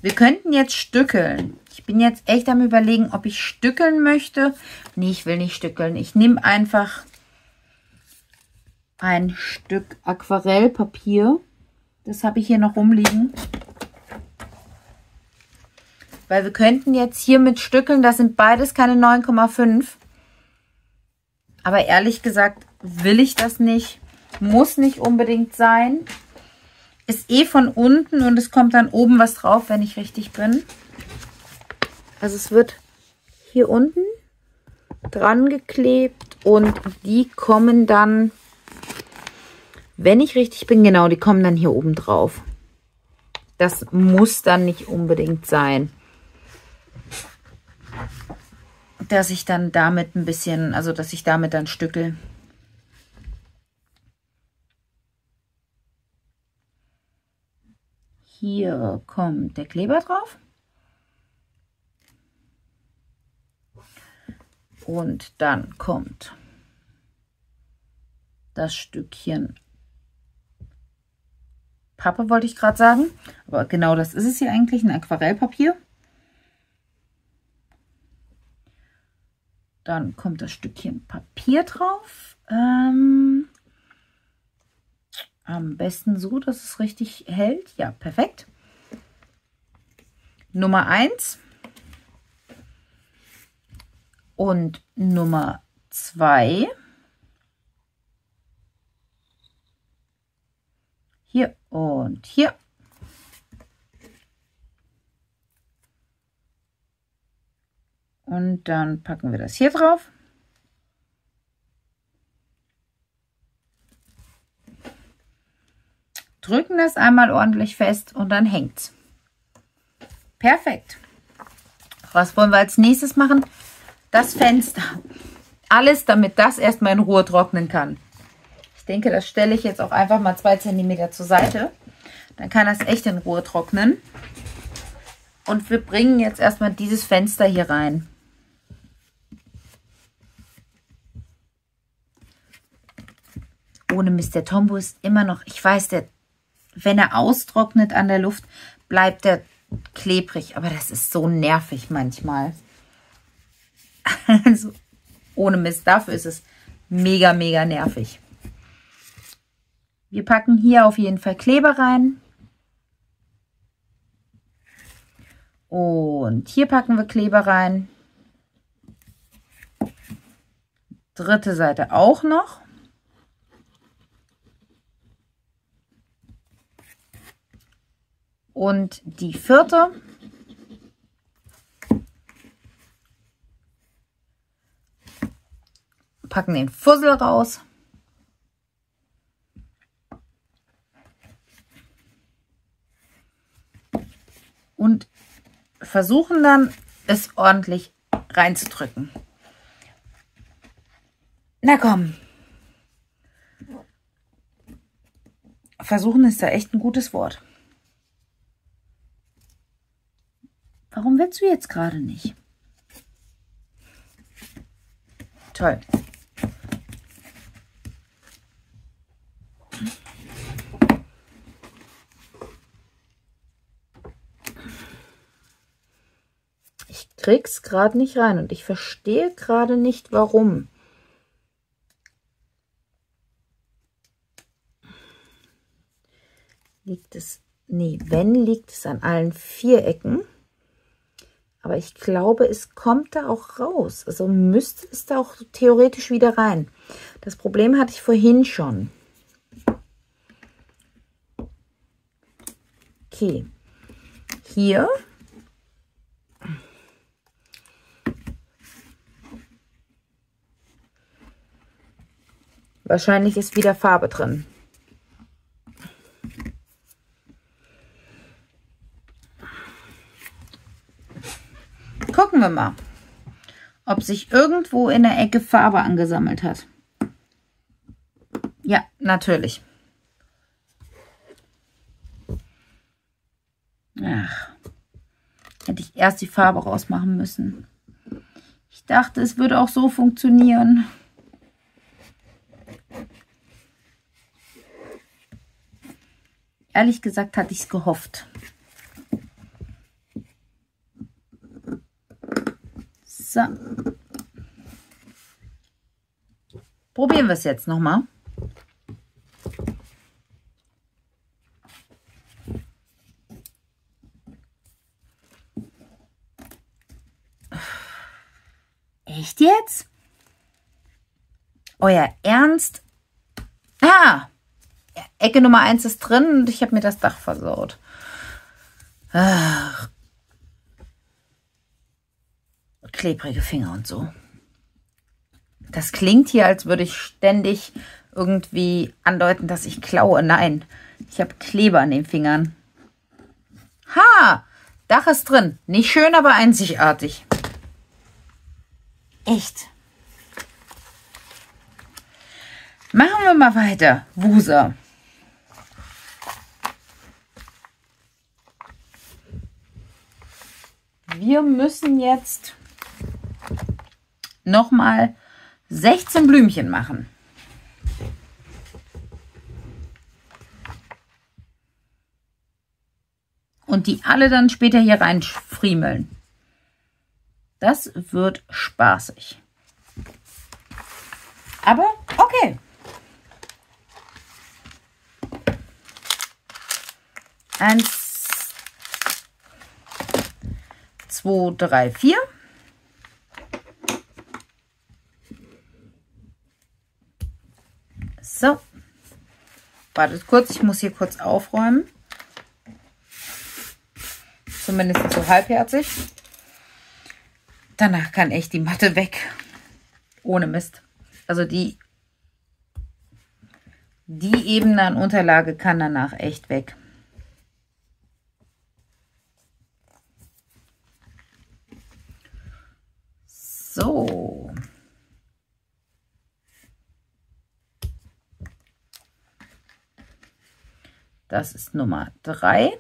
Wir könnten jetzt stückeln. Ich bin jetzt echt am Überlegen, ob ich stückeln möchte. Nee, ich will nicht stückeln. Ich nehme einfach ein Stück Aquarellpapier. Das habe ich hier noch rumliegen. Weil wir könnten jetzt hier mit stückeln. Das sind beides keine neun Komma fünf. Aber ehrlich gesagt will ich das nicht. Muss nicht unbedingt sein. ist eh von unten und es kommt dann oben was drauf, wenn ich richtig bin. Also es wird hier unten dran geklebt und die kommen dann, wenn ich richtig bin, genau, die kommen dann hier oben drauf. Das muss dann nicht unbedingt sein, dass ich dann damit ein bisschen, also dass ich damit dann stückel. Hier kommt der Kleber drauf. Und dann kommt das Stückchen Pappe, wollte ich gerade sagen. Aber genau das ist es hier eigentlich, ein Aquarellpapier. Dann kommt das Stückchen Papier drauf. Ähm, am besten so, dass es richtig hält. Ja, perfekt. Nummer eins. Und Nummer zwei. Hier und hier. Und dann packen wir das hier drauf. Drücken das einmal ordentlich fest und dann hängt's. Perfekt. Was wollen wir als nächstes machen? Das Fenster. Alles, damit das erstmal in Ruhe trocknen kann. Ich denke, das stelle ich jetzt auch einfach mal zwei Zentimeter zur Seite. Dann kann das echt in Ruhe trocknen. Und wir bringen jetzt erstmal dieses Fenster hier rein. Ohne Mist, der Tombow ist immer noch, ich weiß, der, wenn er austrocknet an der Luft, bleibt er klebrig. Aber das ist so nervig manchmal. Also ohne Mist, dafür ist es mega, mega nervig. Wir packen hier auf jeden Fall Kleber rein. Und hier packen wir Kleber rein. Dritte Seite auch noch. Und die vierte. Packen den Fussel raus. Und versuchen dann, es ordentlich reinzudrücken. Na komm. Versuchen ist da echt ein gutes Wort. Warum willst du jetzt gerade nicht? Toll. Krieg's gerade nicht rein und ich verstehe gerade nicht, warum. Liegt es, nee, wenn liegt es an allen vier Ecken, aber ich glaube, es kommt da auch raus, also müsste es da auch theoretisch wieder rein. Das Problem hatte ich vorhin schon. Okay, hier. Wahrscheinlich ist wieder Farbe drin. Gucken wir mal, ob sich irgendwo in der Ecke Farbe angesammelt hat. Ja, natürlich. Ach, hätte ich erst die Farbe rausmachen müssen. Ich dachte, es würde auch so funktionieren. Ehrlich gesagt hatte ich es gehofft. So. Probieren wir es jetzt nochmal. Echt jetzt? Euer Ernst? Ah! Ecke Nummer eins ist drin und ich habe mir das Dach versaut. Ach. Klebrige Finger und so. Das klingt hier, als würde ich ständig irgendwie andeuten, dass ich klaue. Nein, ich habe Kleber an den Fingern. Ha! Dach ist drin. Nicht schön, aber einzigartig. Echt. Machen wir mal weiter. Wusa. Wir müssen jetzt nochmal sechzehn Blümchen machen. Und die alle dann später hier reinfriemeln. Das wird spaßig. Aber okay. Eins, zwei, drei, vier. So. Wartet kurz, ich muss hier kurz aufräumen. Zumindest so halbherzig. Danach kann echt die Matte weg. Ohne Mist. Also die, die Ebene an Unterlage kann danach echt weg. So. Das ist Nummer drei.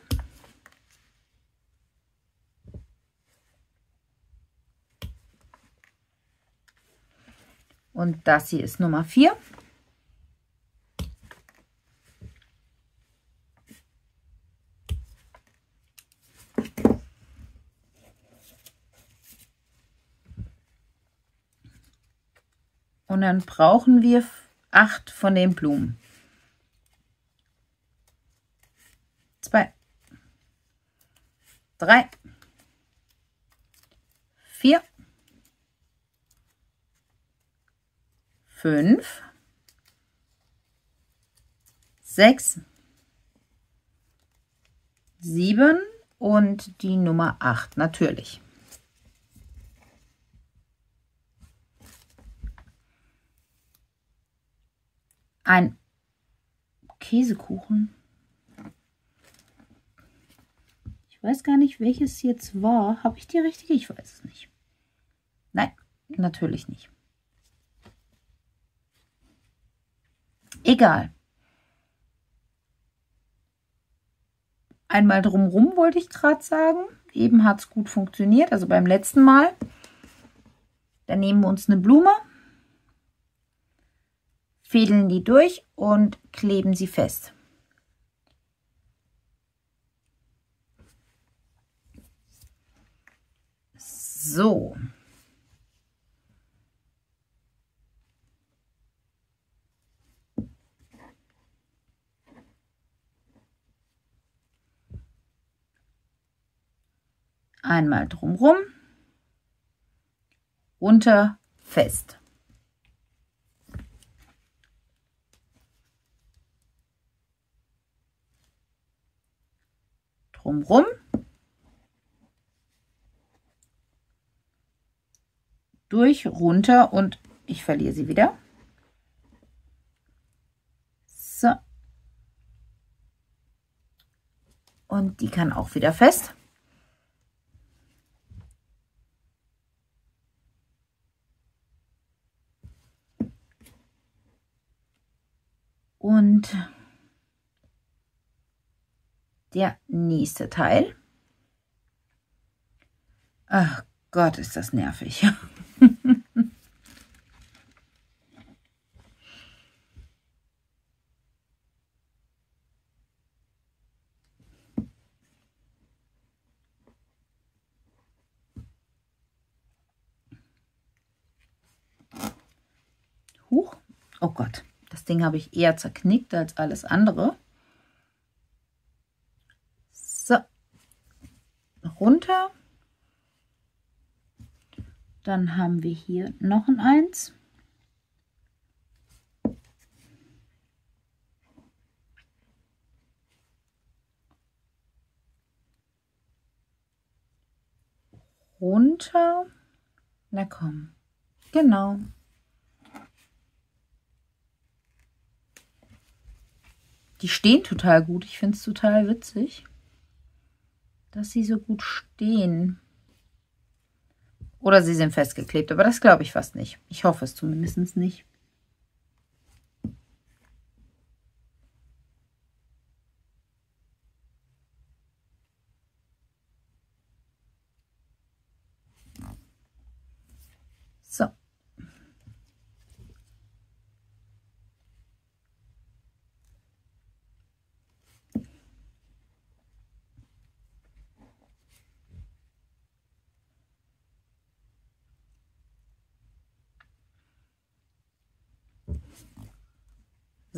Und das hier ist Nummer vier. Und dann brauchen wir acht von den Blumen. Zwei, drei, vier. Fünf, sechs, sieben und die Nummer acht, natürlich. Ein Käsekuchen. Ich weiß gar nicht, welches jetzt war. Habe ich die richtige? Ich weiß es nicht. Nein, natürlich nicht. Egal. Einmal drumrum wollte ich gerade sagen. Eben hat es gut funktioniert, also beim letzten Mal. Dann nehmen wir uns eine Blume, fädeln die durch und kleben sie fest. So. Einmal drumrum, runter, fest. Drumrum. Durch, runter und ich verliere sie wieder. So. Und die kann auch wieder fest. Und der nächste Teil. Ach Gott, ist das nervig. Huch, oh Gott. Das Ding habe ich eher zerknickt als alles andere. So. Runter. Dann haben wir hier noch ein Eins. runter. Na komm, genau. Die stehen total gut. Ich finde es total witzig, dass sie so gut stehen. Oder sie sind festgeklebt, aber das glaube ich fast nicht. Ich hoffe es zumindest nicht.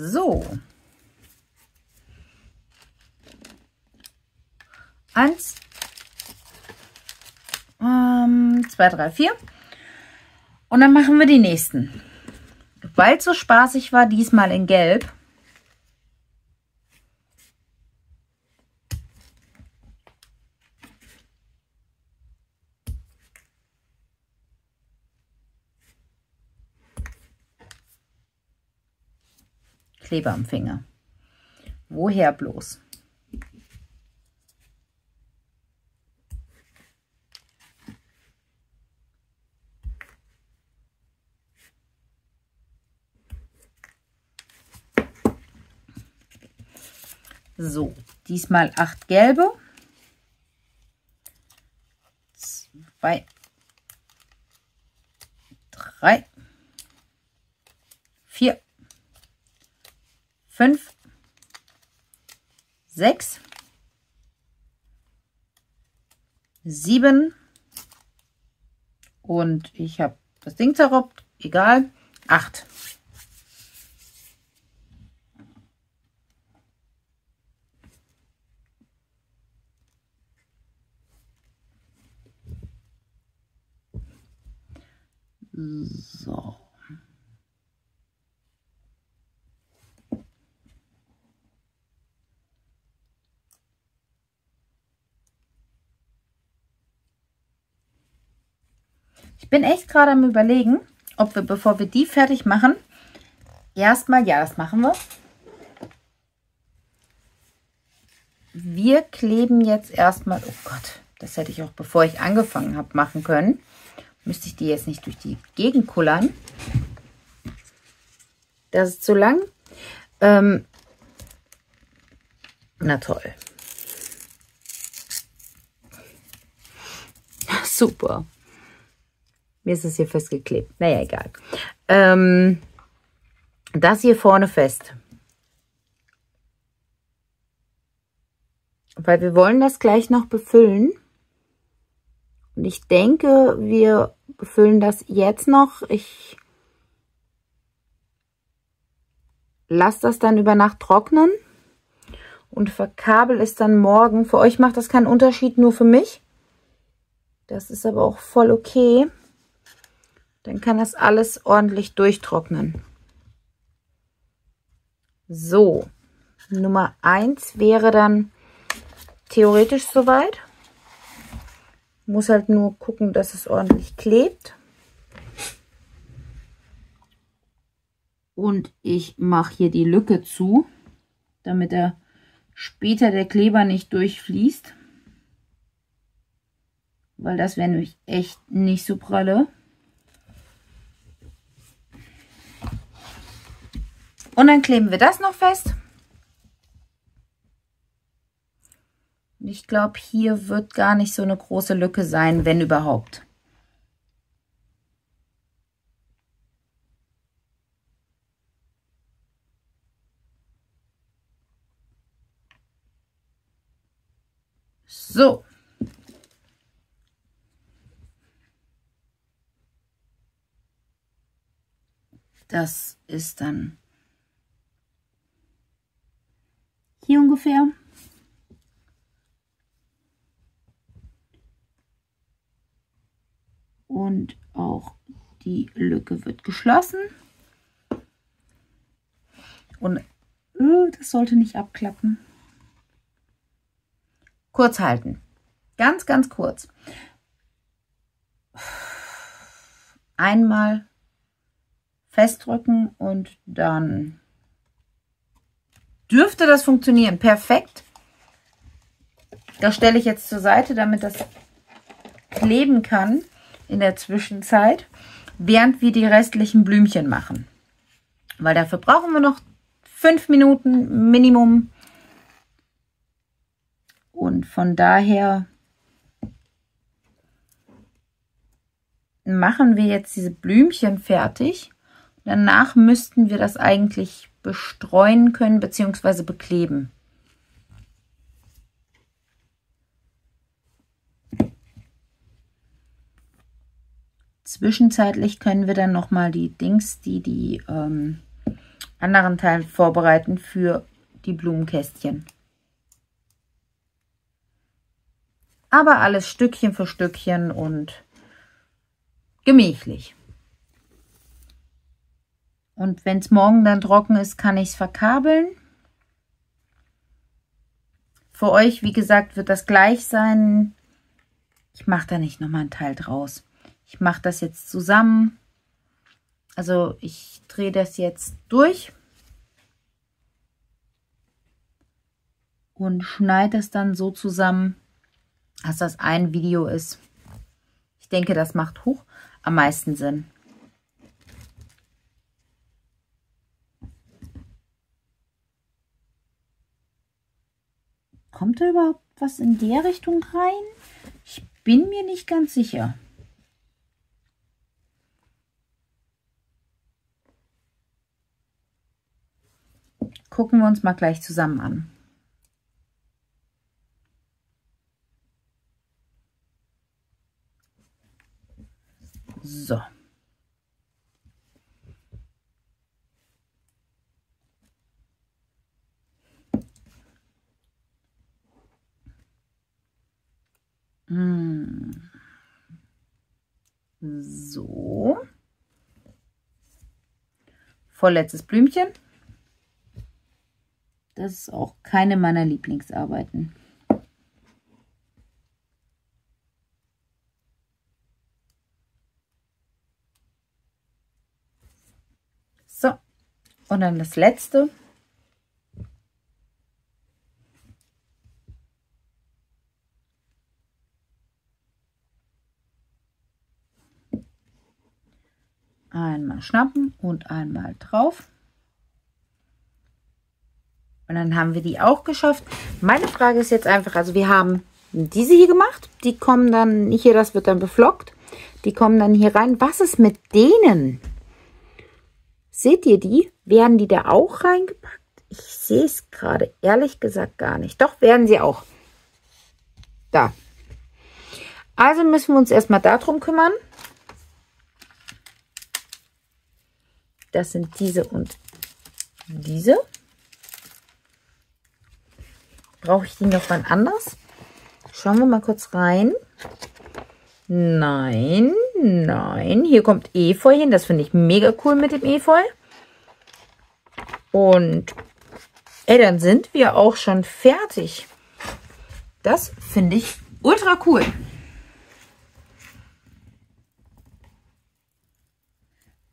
So, eins, ähm, zwei, drei, vier und dann machen wir die nächsten, weil es so spaßig war, diesmal in Gelb. Kleber am Finger. Woher bloß? So, diesmal acht gelbe. Zwei, drei, vier. Fünf, sechs, sieben und ich habe das Ding zerrobt, egal, acht. So. Ich bin echt gerade am Überlegen, ob wir, bevor wir die fertig machen, erstmal, ja, das machen wir. Wir kleben jetzt erstmal, oh Gott, das hätte ich auch, bevor ich angefangen habe, machen können. Müsste ich die jetzt nicht durch die Gegend kullern. Das ist zu lang. Ähm, na toll. Super. Mir ist es hier festgeklebt. Naja, egal. Ähm, das hier vorne fest. Weil wir wollen das gleich noch befüllen. Und ich denke, wir befüllen das jetzt noch. Ich lasse das dann über Nacht trocknen. Und verkabel es dann morgen. Für euch macht das keinen Unterschied, nur für mich. Das ist aber auch voll okay. Dann kann das alles ordentlich durchtrocknen. So, Nummer eins wäre dann theoretisch soweit. Muss halt nur gucken, dass es ordentlich klebt. Und ich mache hier die Lücke zu, damit er später der Kleber nicht durchfließt. Weil das wäre nämlich echt nicht so pralle. Und dann kleben wir das noch fest. Ich glaube, hier wird gar nicht so eine große Lücke sein, wenn überhaupt. So. Das ist dann hier ungefähr. Und auch die Lücke wird geschlossen. Und das sollte nicht abklappen. Kurz halten. Ganz, ganz kurz. einmal festdrücken und dann dürfte das funktionieren. Perfekt. Das stelle ich jetzt zur Seite, damit das kleben kann in der Zwischenzeit, während wir die restlichen Blümchen machen. Weil dafür brauchen wir noch fünf Minuten Minimum. Und von daher machen wir jetzt diese Blümchen fertig. Danach müssten wir das eigentlich bestreuen können bzw. bekleben. Zwischenzeitlich können wir dann nochmal die Dings, die die ähm, anderen Teile vorbereiten für die Blumenkästchen. Aber alles Stückchen für Stückchen und gemächlich. Und wenn es morgen dann trocken ist, kann ich es verkabeln. Für euch, wie gesagt, wird das gleich sein. Ich mache da nicht nochmal einen Teil draus. Ich mache das jetzt zusammen. Also ich drehe das jetzt durch und schneide das dann so zusammen, dass das ein Video ist. Ich denke, das macht hoch am meisten Sinn. Kommt da überhaupt was in der Richtung rein? Ich bin mir nicht ganz sicher. Gucken wir uns mal gleich zusammen an. So. Hm. So. Vorletztes Blümchen. Das ist auch keine meiner Lieblingsarbeiten. So, und dann das letzte. Einmal schnappen und einmal drauf. Und dann haben wir die auch geschafft. Meine Frage ist jetzt einfach, also wir haben diese hier gemacht. Die kommen dann, hier, das wird dann beflockt. Die kommen dann hier rein. Was ist mit denen? Seht ihr die? Werden die da auch reingepackt? Ich sehe es gerade ehrlich gesagt gar nicht. Doch, werden sie auch. Da. Also müssen wir uns erstmal darum kümmern. Das sind diese und diese. Brauche ich die noch mal anders? Schauen wir mal kurz rein. Nein, nein. Hier kommt Efeu hin. Das finde ich mega cool mit dem Efeu. Und ey, dann sind wir auch schon fertig. Das finde ich ultra cool.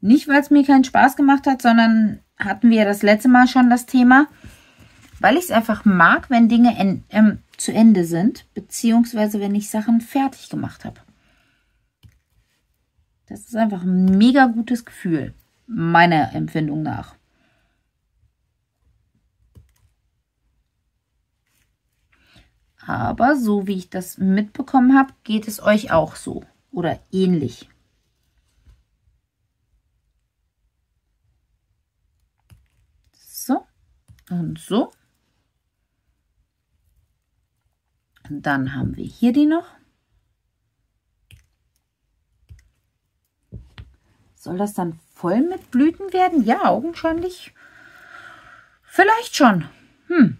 Nicht, weil es mir keinen Spaß gemacht hat, sondern hatten wir das letzte Mal schon das Thema. Weil ich es einfach mag, wenn Dinge en, ähm, zu Ende sind, beziehungsweise wenn ich Sachen fertig gemacht habe. Das ist einfach ein mega gutes Gefühl, meiner Empfindung nach. Aber so wie ich das mitbekommen habe, geht es euch auch so oder ähnlich. So und so. Und dann haben wir hier die noch. Soll das dann voll mit Blüten werden? Ja, augenscheinlich. Vielleicht schon. Hm.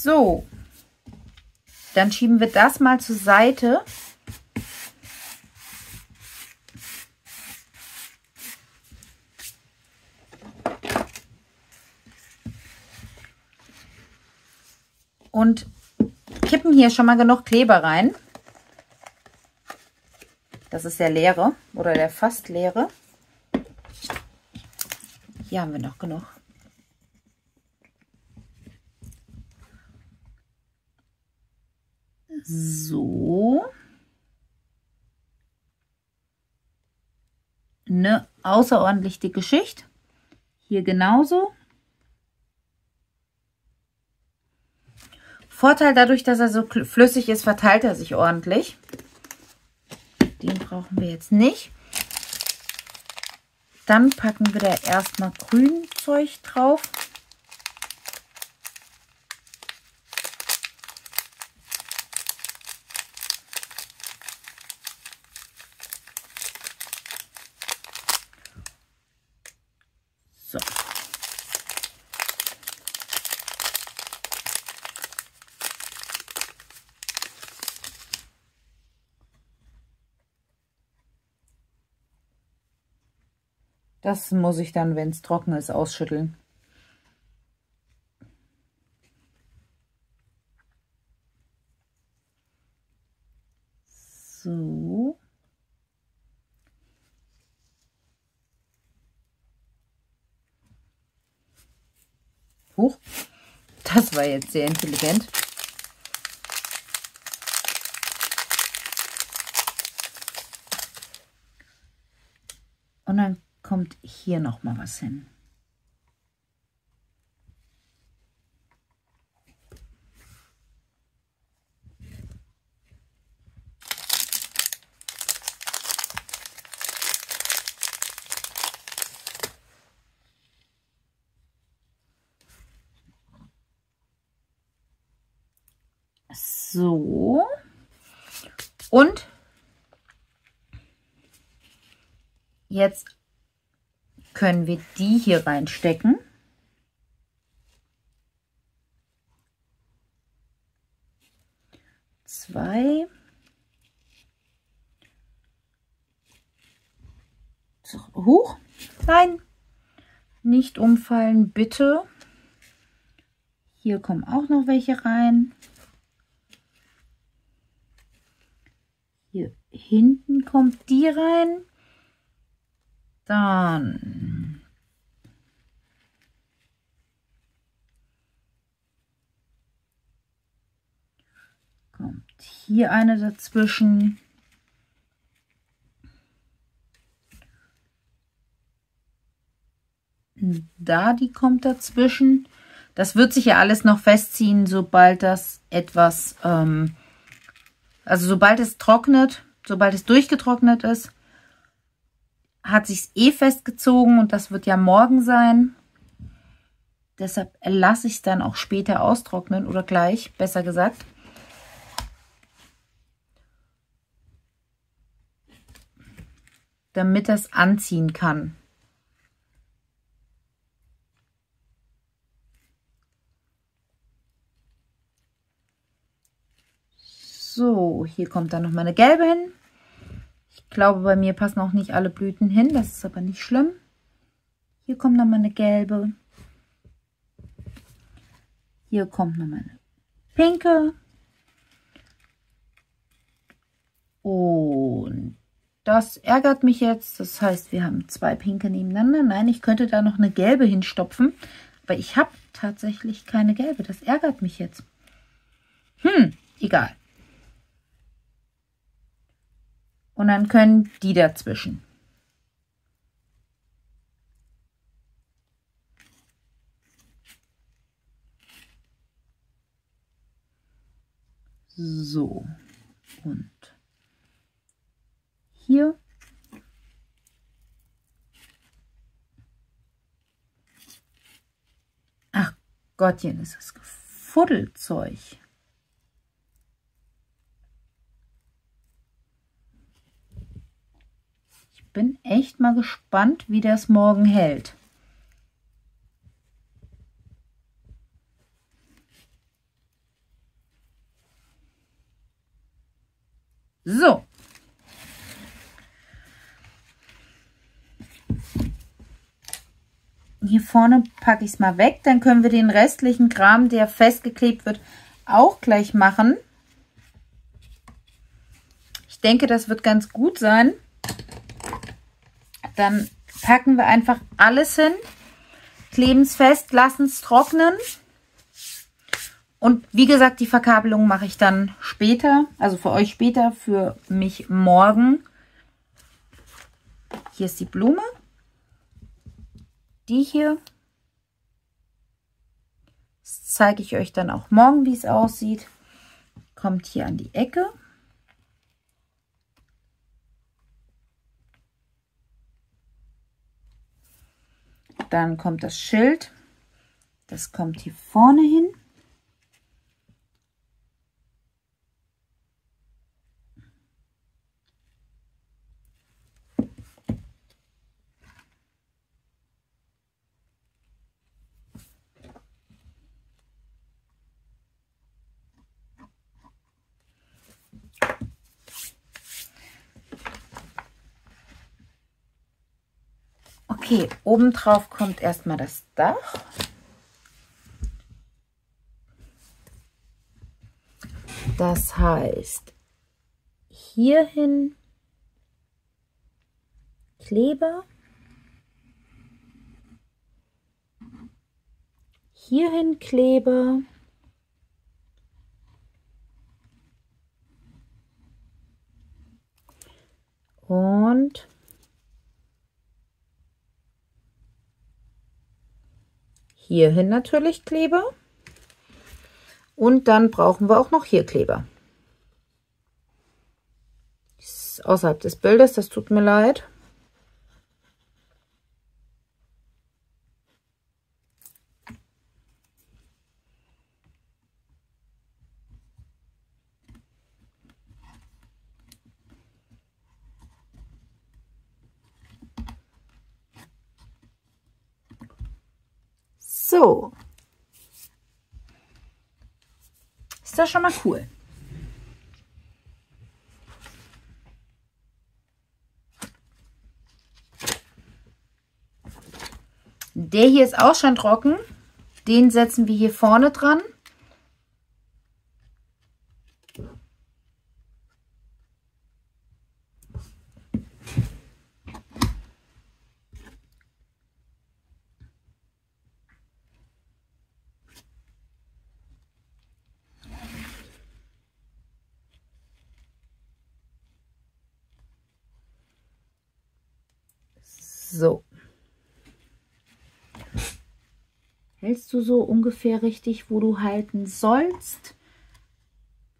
So, dann schieben wir das mal zur Seite. Und kippen hier schon mal genug Kleber rein. Das ist der leere oder der fast leere. Hier haben wir noch genug. So. Eine außerordentlich dicke Schicht. Hier genauso. Vorteil dadurch, dass er so flüssig ist, verteilt er sich ordentlich. Den brauchen wir jetzt nicht. Dann packen wir da erstmal Grünzeug drauf. So. Das muss ich dann, wenn es trocken ist, ausschütteln. So. Huch, das war jetzt sehr intelligent. Und dann kommt hier noch mal was hin. So. Und jetzt können wir die hier reinstecken. Zwei. So, hoch. Nein. Nicht umfallen, bitte. Hier kommen auch noch welche rein. Hier hinten kommt die rein. Dann kommt hier eine dazwischen. Da, die kommt dazwischen. Das wird sich ja alles noch festziehen, sobald das etwas, ähm, also sobald es trocknet, sobald es durchgetrocknet ist. Hat sich's eh festgezogen und das wird ja morgen sein. Deshalb lasse ich es dann auch später austrocknen oder gleich, besser gesagt. Damit das anziehen kann. So, hier kommt dann noch mal eine gelbe hin. Ich glaube, bei mir passen auch nicht alle Blüten hin. Das ist aber nicht schlimm. Hier kommt nochmal eine gelbe. Hier kommt nochmal eine pinke. Und das ärgert mich jetzt. Das heißt, wir haben zwei pinke nebeneinander. Nein, ich könnte da noch eine gelbe hinstopfen. Aber ich habe tatsächlich keine gelbe. Das ärgert mich jetzt. Hm, egal. Und dann können die dazwischen. So. Und hier. Ach Gottchen, ist das Gefuddelzeug. Bin echt mal gespannt, wie das morgen hält. So. Hier vorne packe ich es mal weg. Dann können wir den restlichen Kram, der festgeklebt wird, auch gleich machen. Ich denke, das wird ganz gut sein. Dann packen wir einfach alles hin, kleben es fest, lassen es trocknen. Und wie gesagt, die Verkabelung mache ich dann später, also für euch später, für mich morgen. Hier ist die Blume. Die hier. Das zeige ich euch dann auch morgen, wie es aussieht. Kommt hier an die Ecke. Dann kommt das Schild. Das kommt hier vorne hin. Okay, obendrauf kommt erstmal das Dach. Das heißt, hierhin Kleber, hierhin Kleber, und hierhin natürlich Kleber. Und dann brauchen wir auch noch hier Kleber. Das ist außerhalb des Bildes, das tut mir leid. So, ist das schon mal cool. Der hier ist auch schon trocken. Den setzen wir hier vorne dran. So. Hältst du so ungefähr richtig, wo du halten sollst,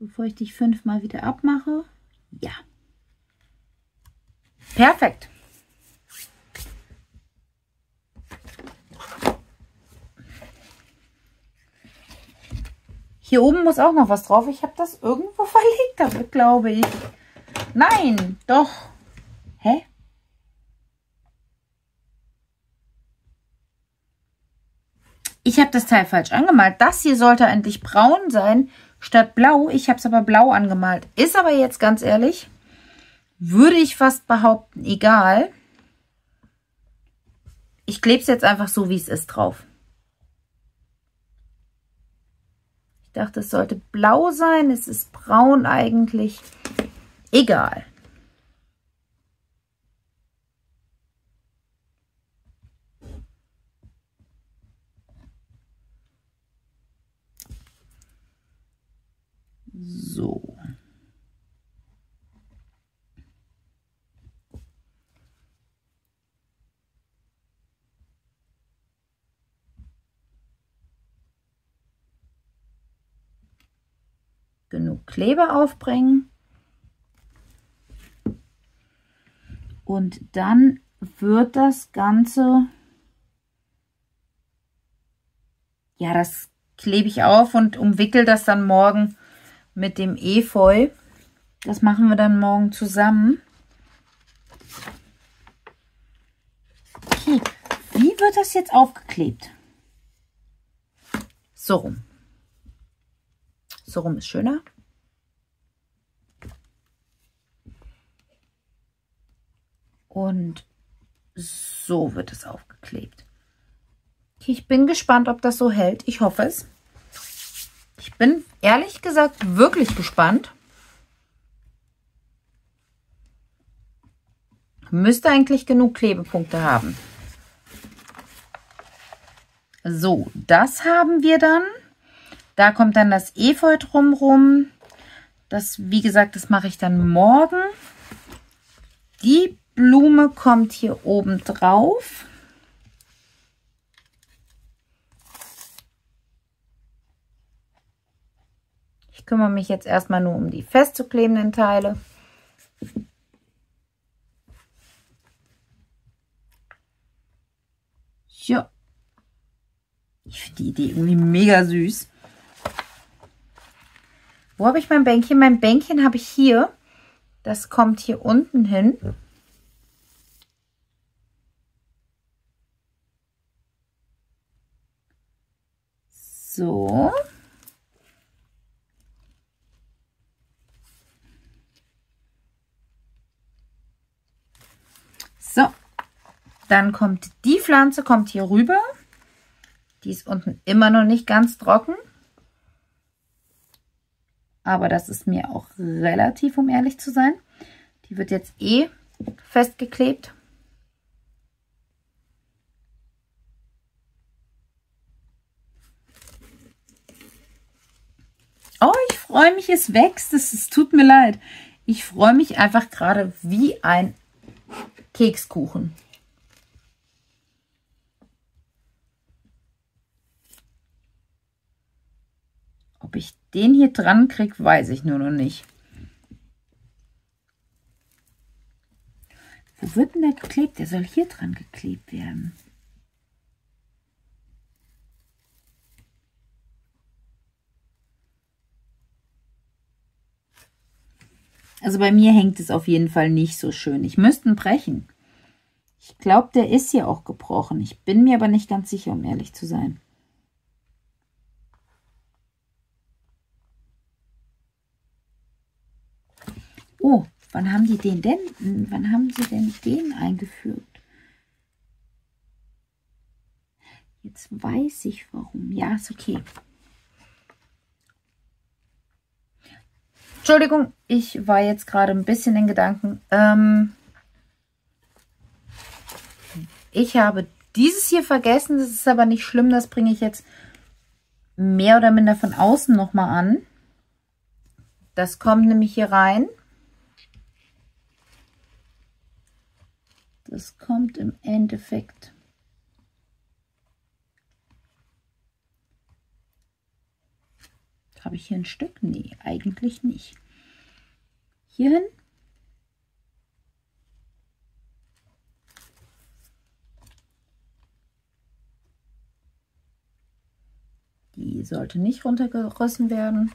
bevor ich dich fünfmal wieder abmache? Ja. Perfekt. Hier oben muss auch noch was drauf. Ich habe das irgendwo verlegt, glaube ich. Nein, doch. Hä? Ich habe das Teil falsch angemalt. Das hier sollte eigentlich braun sein, statt blau. Ich habe es aber blau angemalt. Ist aber jetzt ganz ehrlich, würde ich fast behaupten, egal. Ich klebe es jetzt einfach so, wie es ist, drauf. Ich dachte, es sollte blau sein. Es ist braun eigentlich. Egal. So. Genug Kleber aufbringen. Und dann wird das Ganze, ja, das klebe ich auf und umwickel das dann morgen mit dem Efeu. Das machen wir dann morgen zusammen. Okay, wie wird das jetzt aufgeklebt? So rum. So rum ist schöner. Und so wird es aufgeklebt. Ich bin gespannt, ob das so hält. Ich hoffe es. Ich bin ehrlich gesagt wirklich gespannt. Müsste eigentlich genug Klebepunkte haben. So, das haben wir dann. Da kommt dann das Efeu drumrum. Das, wie gesagt, das mache ich dann morgen. Die Blume kommt hier oben drauf. Ich kümmere mich jetzt erstmal nur um die festzuklebenden Teile. Ja. Ich finde die Idee irgendwie mega süß. Wo habe ich mein Bänkchen? Mein Bänkchen habe ich hier. Das kommt hier unten hin. So. So. Dann kommt die Pflanze, kommt hier rüber. Die ist unten immer noch nicht ganz trocken. Aber das ist mir auch relativ, um ehrlich zu sein. Die wird jetzt eh festgeklebt. Oh, ich freue mich, es wächst. Es, es tut mir leid. Ich freue mich einfach gerade wie ein Kekskuchen. Ob ich den hier dran kriege, weiß ich nur noch nicht. Wo wird denn der geklebt? Der soll hier dran geklebt werden. Also bei mir hängt es auf jeden Fall nicht so schön. Ich müsste ihn brechen. Ich glaube, der ist hier auch gebrochen. Ich bin mir aber nicht ganz sicher, um ehrlich zu sein. Oh, wann haben die den denn? Wann haben sie denn den eingeführt? Jetzt weiß ich warum. Ja, ist okay. Entschuldigung, ich war jetzt gerade ein bisschen in Gedanken. Ähm, ich habe dieses hier vergessen. Das ist aber nicht schlimm. Das bringe ich jetzt mehr oder minder von außen nochmal an. Das kommt nämlich hier rein. Das kommt im Endeffekt habe ich hier ein Stück? Nee, eigentlich nicht. Hierhin. Die sollte nicht runtergerissen werden.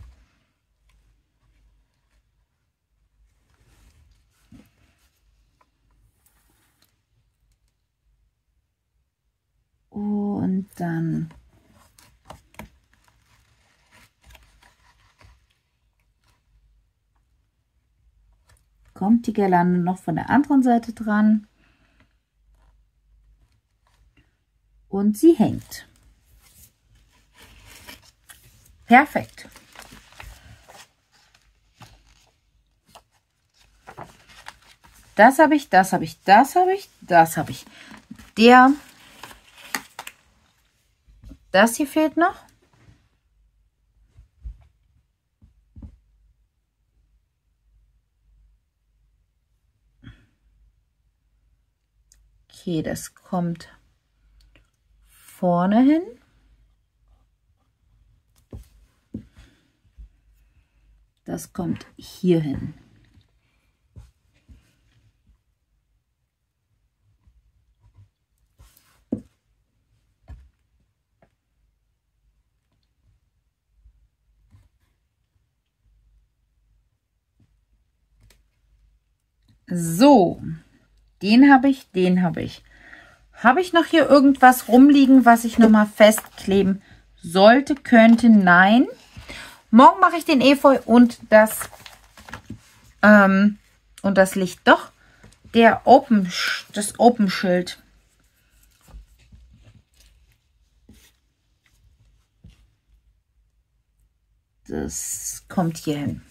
Und dann kommt die Girlande noch von der anderen Seite dran und sie hängt. Perfekt. Das habe ich, das habe ich, das habe ich, das habe ich. Der Das hier fehlt noch. Okay, das kommt vorne hin. Das kommt hier hin. So, den habe ich, den habe ich. Habe ich noch hier irgendwas rumliegen, was ich nochmal festkleben sollte, könnte? Nein. Morgen mache ich den Efeu und das, ähm, und das Licht. Doch, der Open, das Open-Schild. Das kommt hier hin.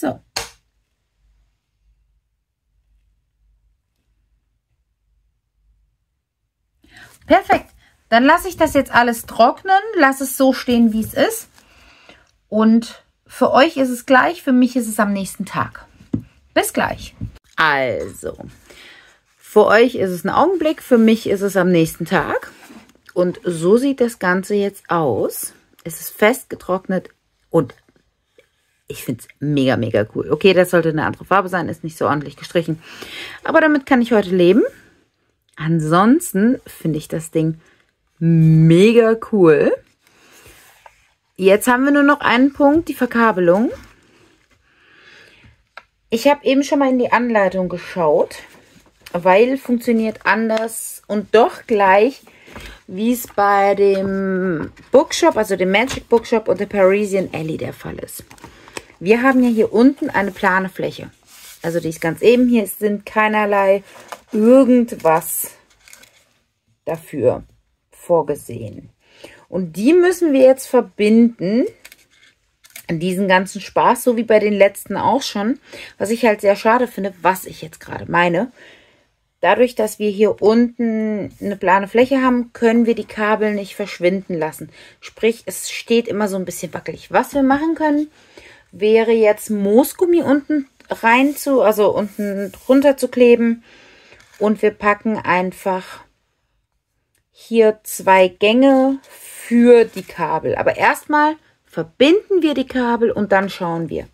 So. Perfekt. Dann lasse ich das jetzt alles trocknen, lasse es so stehen, wie es ist. Und für euch ist es gleich, für mich ist es am nächsten Tag. Bis gleich. Also, für euch ist es ein Augenblick, für mich ist es am nächsten Tag. Und so sieht das Ganze jetzt aus. Es ist fest getrocknet und ich finde es mega, mega cool. Okay, das sollte eine andere Farbe sein, ist nicht so ordentlich gestrichen. Aber damit kann ich heute leben. Ansonsten finde ich das Ding mega cool. Jetzt haben wir nur noch einen Punkt, die Verkabelung. Ich habe eben schon mal in die Anleitung geschaut, weil funktioniert anders und doch gleich, wie es bei dem Bookshop, also dem Magic Bookshop und der Parisian Alley der Fall ist. Wir haben ja hier unten eine plane Fläche. Also die ist ganz eben. Hier sind keinerlei irgendwas dafür vorgesehen. Und die müssen wir jetzt verbinden, diesen ganzen Spaß, so wie bei den letzten auch schon, was ich halt sehr schade finde, was ich jetzt gerade meine. Dadurch, dass wir hier unten eine plane Fläche haben, können wir die Kabel nicht verschwinden lassen. Sprich, es steht immer so ein bisschen wackelig. Was wir machen können, wäre jetzt Moosgummi unten rein zu, also unten drunter zu kleben, und wir packen einfach hier zwei Gänge für die Kabel. Aber erstmal verbinden wir die Kabel und dann schauen wir.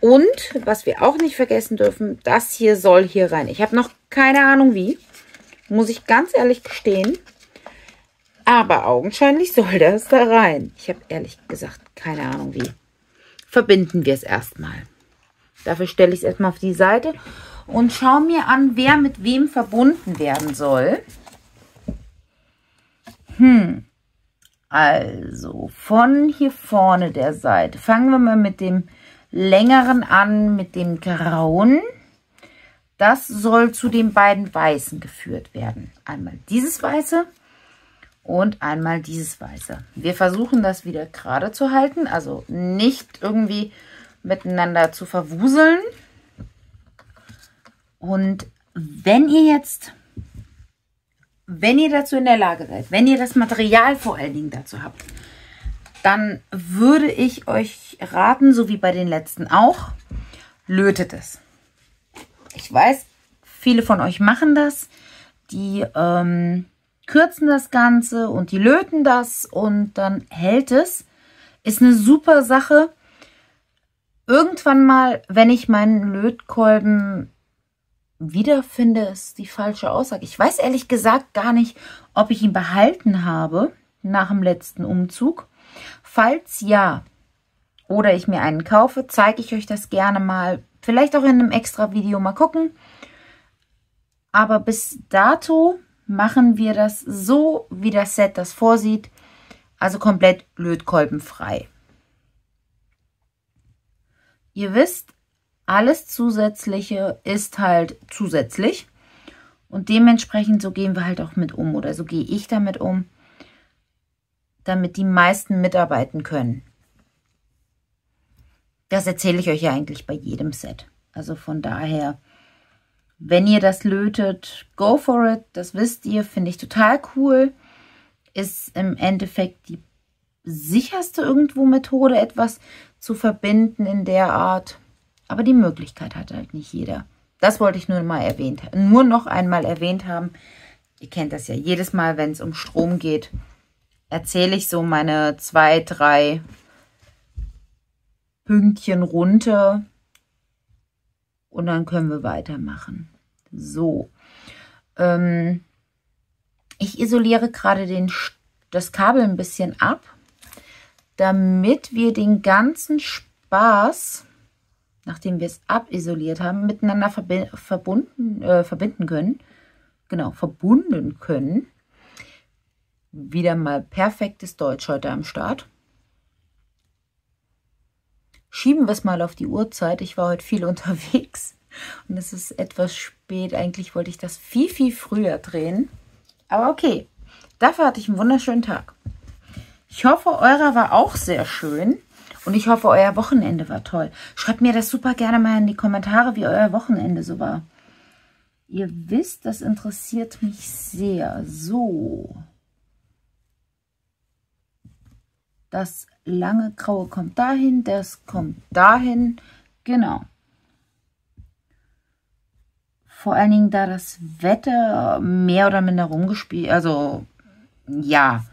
Und was wir auch nicht vergessen dürfen, das hier soll hier rein. Ich habe noch keine Ahnung wie, muss ich ganz ehrlich gestehen. Aber augenscheinlich soll das da rein. Ich habe ehrlich gesagt keine Ahnung wie. Verbinden wir es erstmal. Dafür stelle ich es erstmal auf die Seite und schaue mir an, wer mit wem verbunden werden soll. Hm, also von hier vorne der Seite. Fangen wir mal mit dem längeren an, mit dem grauen. Das soll zu den beiden weißen geführt werden. Einmal dieses weiße und einmal dieses weiße. Wir versuchen das wieder gerade zu halten, also nicht irgendwie miteinander zu verwuseln. Und wenn ihr jetzt... Wenn ihr dazu in der Lage seid, wenn ihr das Material vor allen Dingen dazu habt, dann würde ich euch raten, so wie bei den letzten auch, lötet es. Ich weiß, viele von euch machen das, die ähm, kürzen das Ganze und die löten das und dann hält es. Ist eine super Sache. Irgendwann mal, wenn ich meinen Lötkolben wiederfinde, ist die falsche Aussage. Ich weiß ehrlich gesagt gar nicht, ob ich ihn behalten habe nach dem letzten Umzug. Falls ja, oder ich mir einen kaufe, zeige ich euch das gerne mal. Vielleicht auch in einem extra Video mal gucken. Aber bis dato machen wir das so, wie das Set das vorsieht. Also komplett lötkolbenfrei. Ihr wisst, alles Zusätzliche ist halt zusätzlich und dementsprechend so gehen wir halt auch mit um, oder so gehe ich damit um, damit die meisten mitarbeiten können. Das erzähle ich euch ja eigentlich bei jedem Set. Also von daher, wenn ihr das lötet, go for it, das wisst ihr, finde ich total cool. Ist im Endeffekt die sicherste irgendwo Methode, etwas zu verbinden in der Art. Aber die Möglichkeit hat halt nicht jeder. Das wollte ich nur mal erwähnt, nur noch einmal erwähnt haben. Ihr kennt das ja jedes Mal, wenn es um Strom geht, erzähle ich so meine zwei, drei Pünktchen runter und dann können wir weitermachen. So, ähm, ich isoliere gerade den, das Kabel ein bisschen ab, damit wir den ganzen Spaß nachdem wir es abisoliert haben, miteinander verbi verbunden, äh, verbinden können. Genau, verbunden können. Wieder mal perfektes Deutsch heute am Start. Schieben wir es mal auf die Uhrzeit. Ich war heute viel unterwegs und es ist etwas spät. Eigentlich wollte ich das viel, viel früher drehen. Aber okay, dafür hatte ich einen wunderschönen Tag. Ich hoffe, eurer war auch sehr schön. Und ich hoffe, euer Wochenende war toll. Schreibt mir das super gerne mal in die Kommentare, wie euer Wochenende so war. Ihr wisst, das interessiert mich sehr. So. Das lange Graue kommt dahin, das kommt dahin. Genau. Vor allen Dingen, da das Wetter mehr oder minder rumgespielt, also ja,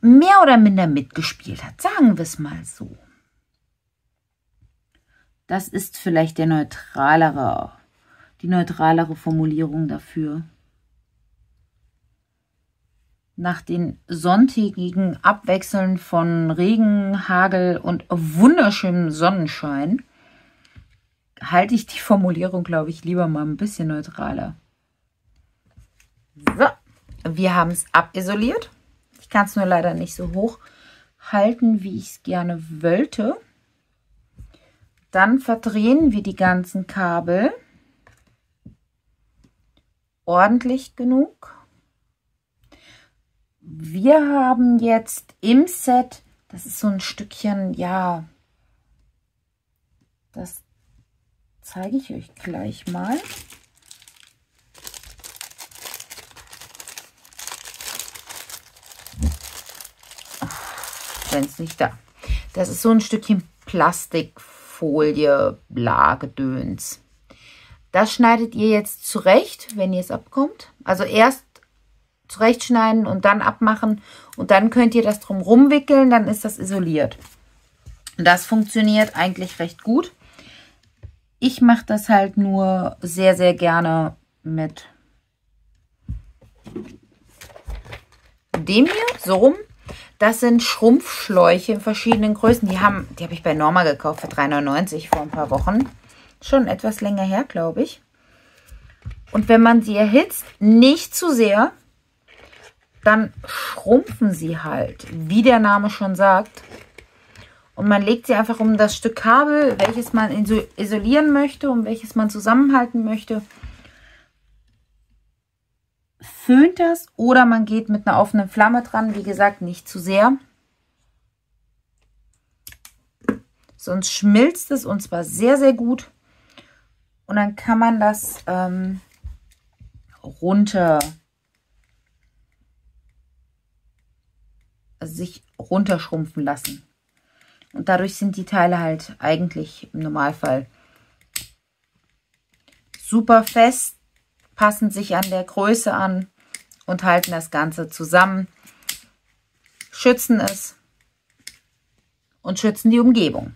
mehr oder minder mitgespielt hat. Sagen wir es mal so. Das ist vielleicht der neutralere, die neutralere Formulierung dafür. Nach den sonntägigen Abwechseln von Regen, Hagel und wunderschönem Sonnenschein halte ich die Formulierung, glaube ich, lieber mal ein bisschen neutraler. So, wir haben es abisoliert. Ich kann es nur leider nicht so hoch halten, wie ich es gerne wollte. Dann verdrehen wir die ganzen Kabel ordentlich genug. Wir haben jetzt im Set, das ist so ein Stückchen, ja, das zeige ich euch gleich mal. Wenn es nicht da. Das ist so ein Stückchen Plastikfolie, Blagedöns. Das schneidet ihr jetzt zurecht, wenn ihr es abkommt. Also erst zurechtschneiden und dann abmachen und dann könnt ihr das drum rumwickeln, dann ist das isoliert. Das funktioniert eigentlich recht gut. Ich mache das halt nur sehr, sehr gerne mit dem hier, so rum. Das sind Schrumpfschläuche in verschiedenen Größen. Die haben, die habe ich bei Norma gekauft für drei neunundneunzig vor ein paar Wochen. Schon etwas länger her, glaube ich. Und wenn man sie erhitzt, nicht zu sehr, dann schrumpfen sie halt, wie der Name schon sagt. Und man legt sie einfach um das Stück Kabel, welches man isolieren möchte und welches man zusammenhalten möchte. Föhnt das oder man geht mit einer offenen Flamme dran. Wie gesagt, nicht zu sehr. Sonst schmilzt es und zwar sehr, sehr gut. Und dann kann man das ähm, runter... sich runterschrumpfen lassen. Und dadurch sind die Teile halt eigentlich im Normalfall super fest, passen sich an der Größe an und halten das Ganze zusammen, schützen es und schützen die Umgebung.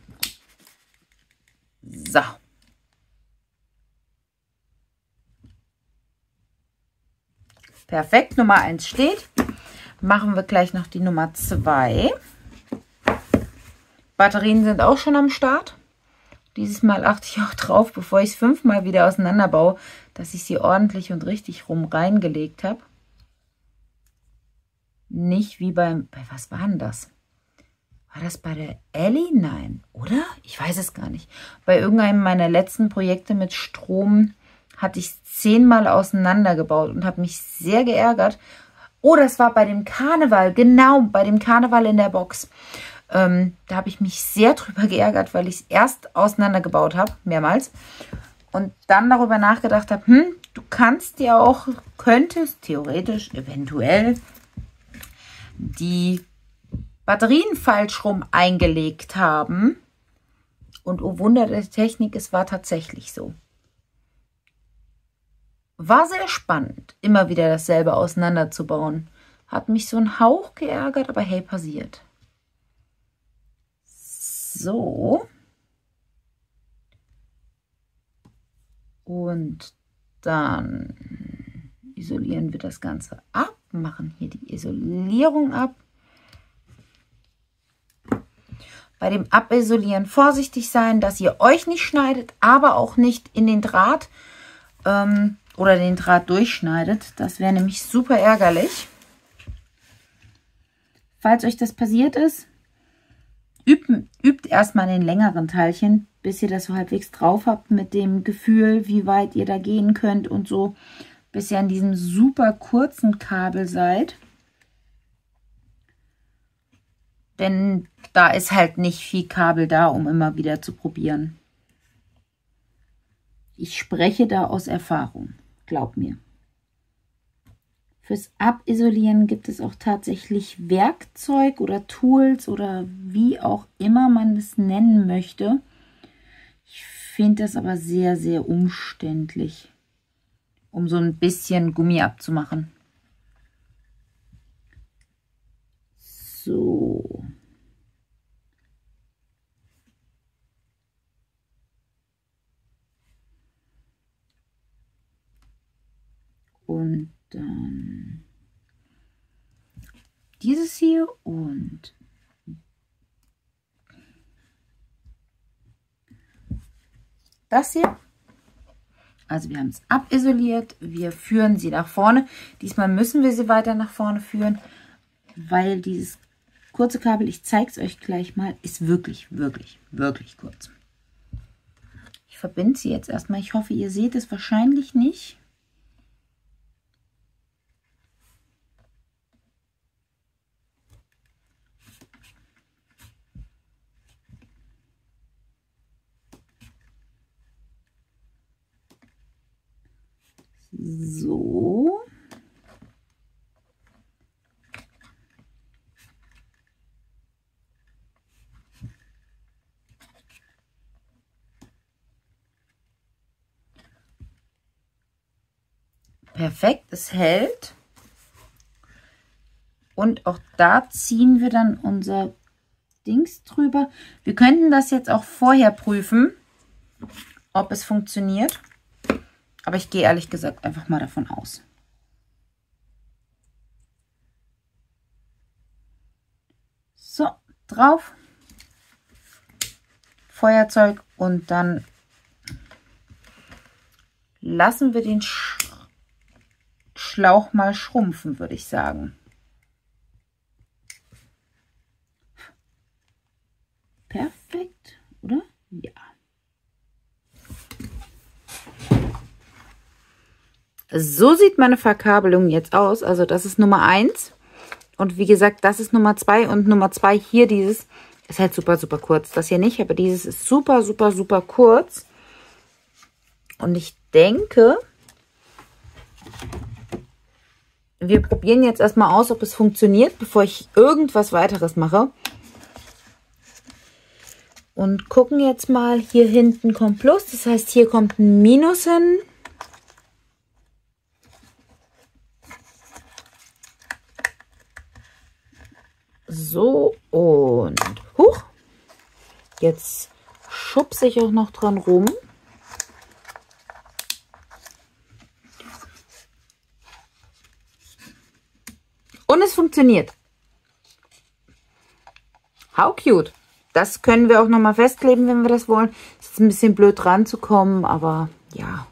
So. Perfekt, Nummer eins steht. Machen wir gleich noch die Nummer zwei. Batterien sind auch schon am Start. Dieses Mal achte ich auch drauf, bevor ich es fünfmal wieder auseinanderbaue, dass ich sie ordentlich und richtig rum reingelegt habe. Nicht wie beim... Bei was war denn das? War das bei der Ellie? Nein, oder? Ich weiß es gar nicht. Bei irgendeinem meiner letzten Projekte mit Strom hatte ich es zehnmal auseinandergebaut und habe mich sehr geärgert. Oh, das war bei dem Karneval, genau, bei dem Karneval in der Box. Ähm, da habe ich mich sehr drüber geärgert, weil ich es erst auseinandergebaut habe, mehrmals. Und dann darüber nachgedacht habe, hm, du kannst dir auch, könntest theoretisch, eventuell die Batterien falsch rum eingelegt haben. Und oh Wunder der Technik, es war tatsächlich so. War sehr spannend, immer wieder dasselbe auseinanderzubauen. Hat mich so ein Hauch geärgert, aber hey, passiert. So. Und dann isolieren wir das Ganze ab, machen hier die Isolierung ab. bei dem Abisolieren vorsichtig sein, dass ihr euch nicht schneidet, aber auch nicht in den Draht ähm, oder den Draht durchschneidet. Das wäre nämlich super ärgerlich. Falls euch das passiert ist, übt, übt erstmal den längeren Teilchen, bis ihr das so halbwegs drauf habt mit dem Gefühl, wie weit ihr da gehen könnt und so, bis ihr an diesem super kurzen Kabel seid. Denn da ist halt nicht viel Kabel da, um immer wieder zu probieren. Ich spreche da aus Erfahrung, glaub mir. Fürs Abisolieren gibt es auch tatsächlich Werkzeug oder Tools oder wie auch immer man es nennen möchte. Ich finde das aber sehr, sehr umständlich, um so ein bisschen Gummi abzumachen. So. Und dann dieses hier und das hier. Also wir haben es abisoliert, wir führen sie nach vorne. Diesmal müssen wir sie weiter nach vorne führen, weil dieses kurze Kabel, ich zeige es euch gleich mal, ist wirklich, wirklich, wirklich kurz. Ich verbinde sie jetzt erstmal. Ich hoffe, ihr seht es wahrscheinlich nicht. So. Perfekt, es hält. Und auch da ziehen wir dann unser Dings drüber. Wir könnten das jetzt auch vorher prüfen, ob es funktioniert. Aber ich gehe ehrlich gesagt einfach mal davon aus. So, drauf. Feuerzeug und dann lassen wir den Sch- Schlauch mal schrumpfen, würde ich sagen. Perfekt, oder? Ja. So sieht meine Verkabelung jetzt aus. Also das ist Nummer eins. Und wie gesagt, das ist Nummer zwei. Und Nummer zwei hier dieses ist halt super, super kurz. Das hier nicht, aber dieses ist super, super, super kurz. Und ich denke, wir probieren jetzt erstmal aus, ob es funktioniert, bevor ich irgendwas weiteres mache. Und gucken jetzt mal, hier hinten kommt Plus. Das heißt, hier kommt ein Minus hin. So, und huch, jetzt schubse ich auch noch dran rum. Und es funktioniert. How cute. Das können wir auch nochmal festkleben, wenn wir das wollen. Es ist ein bisschen blöd ranzukommen, aber ja,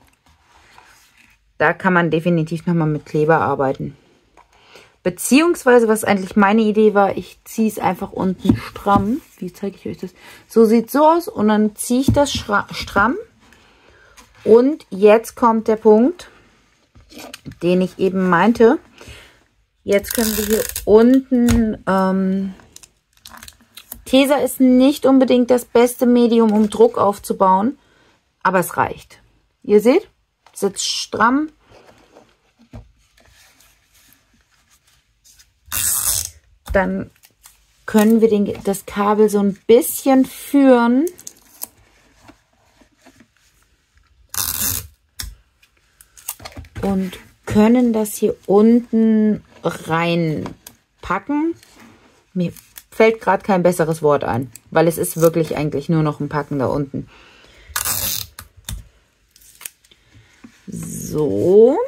da kann man definitiv nochmal mit Kleber arbeiten. Beziehungsweise, was eigentlich meine Idee war, ich ziehe es einfach unten stramm. Wie zeige ich euch das? So sieht es so aus und dann ziehe ich das stramm. Und jetzt kommt der Punkt, den ich eben meinte. Jetzt können wir hier unten... Ähm, Tesa ist nicht unbedingt das beste Medium, um Druck aufzubauen, aber es reicht. Ihr seht, sitzt stramm. Dann können wir den, das Kabel so ein bisschen führen. Und können das hier unten reinpacken. Mir fällt gerade kein besseres Wort ein, weil es ist wirklich eigentlich nur noch ein Packen da unten. So.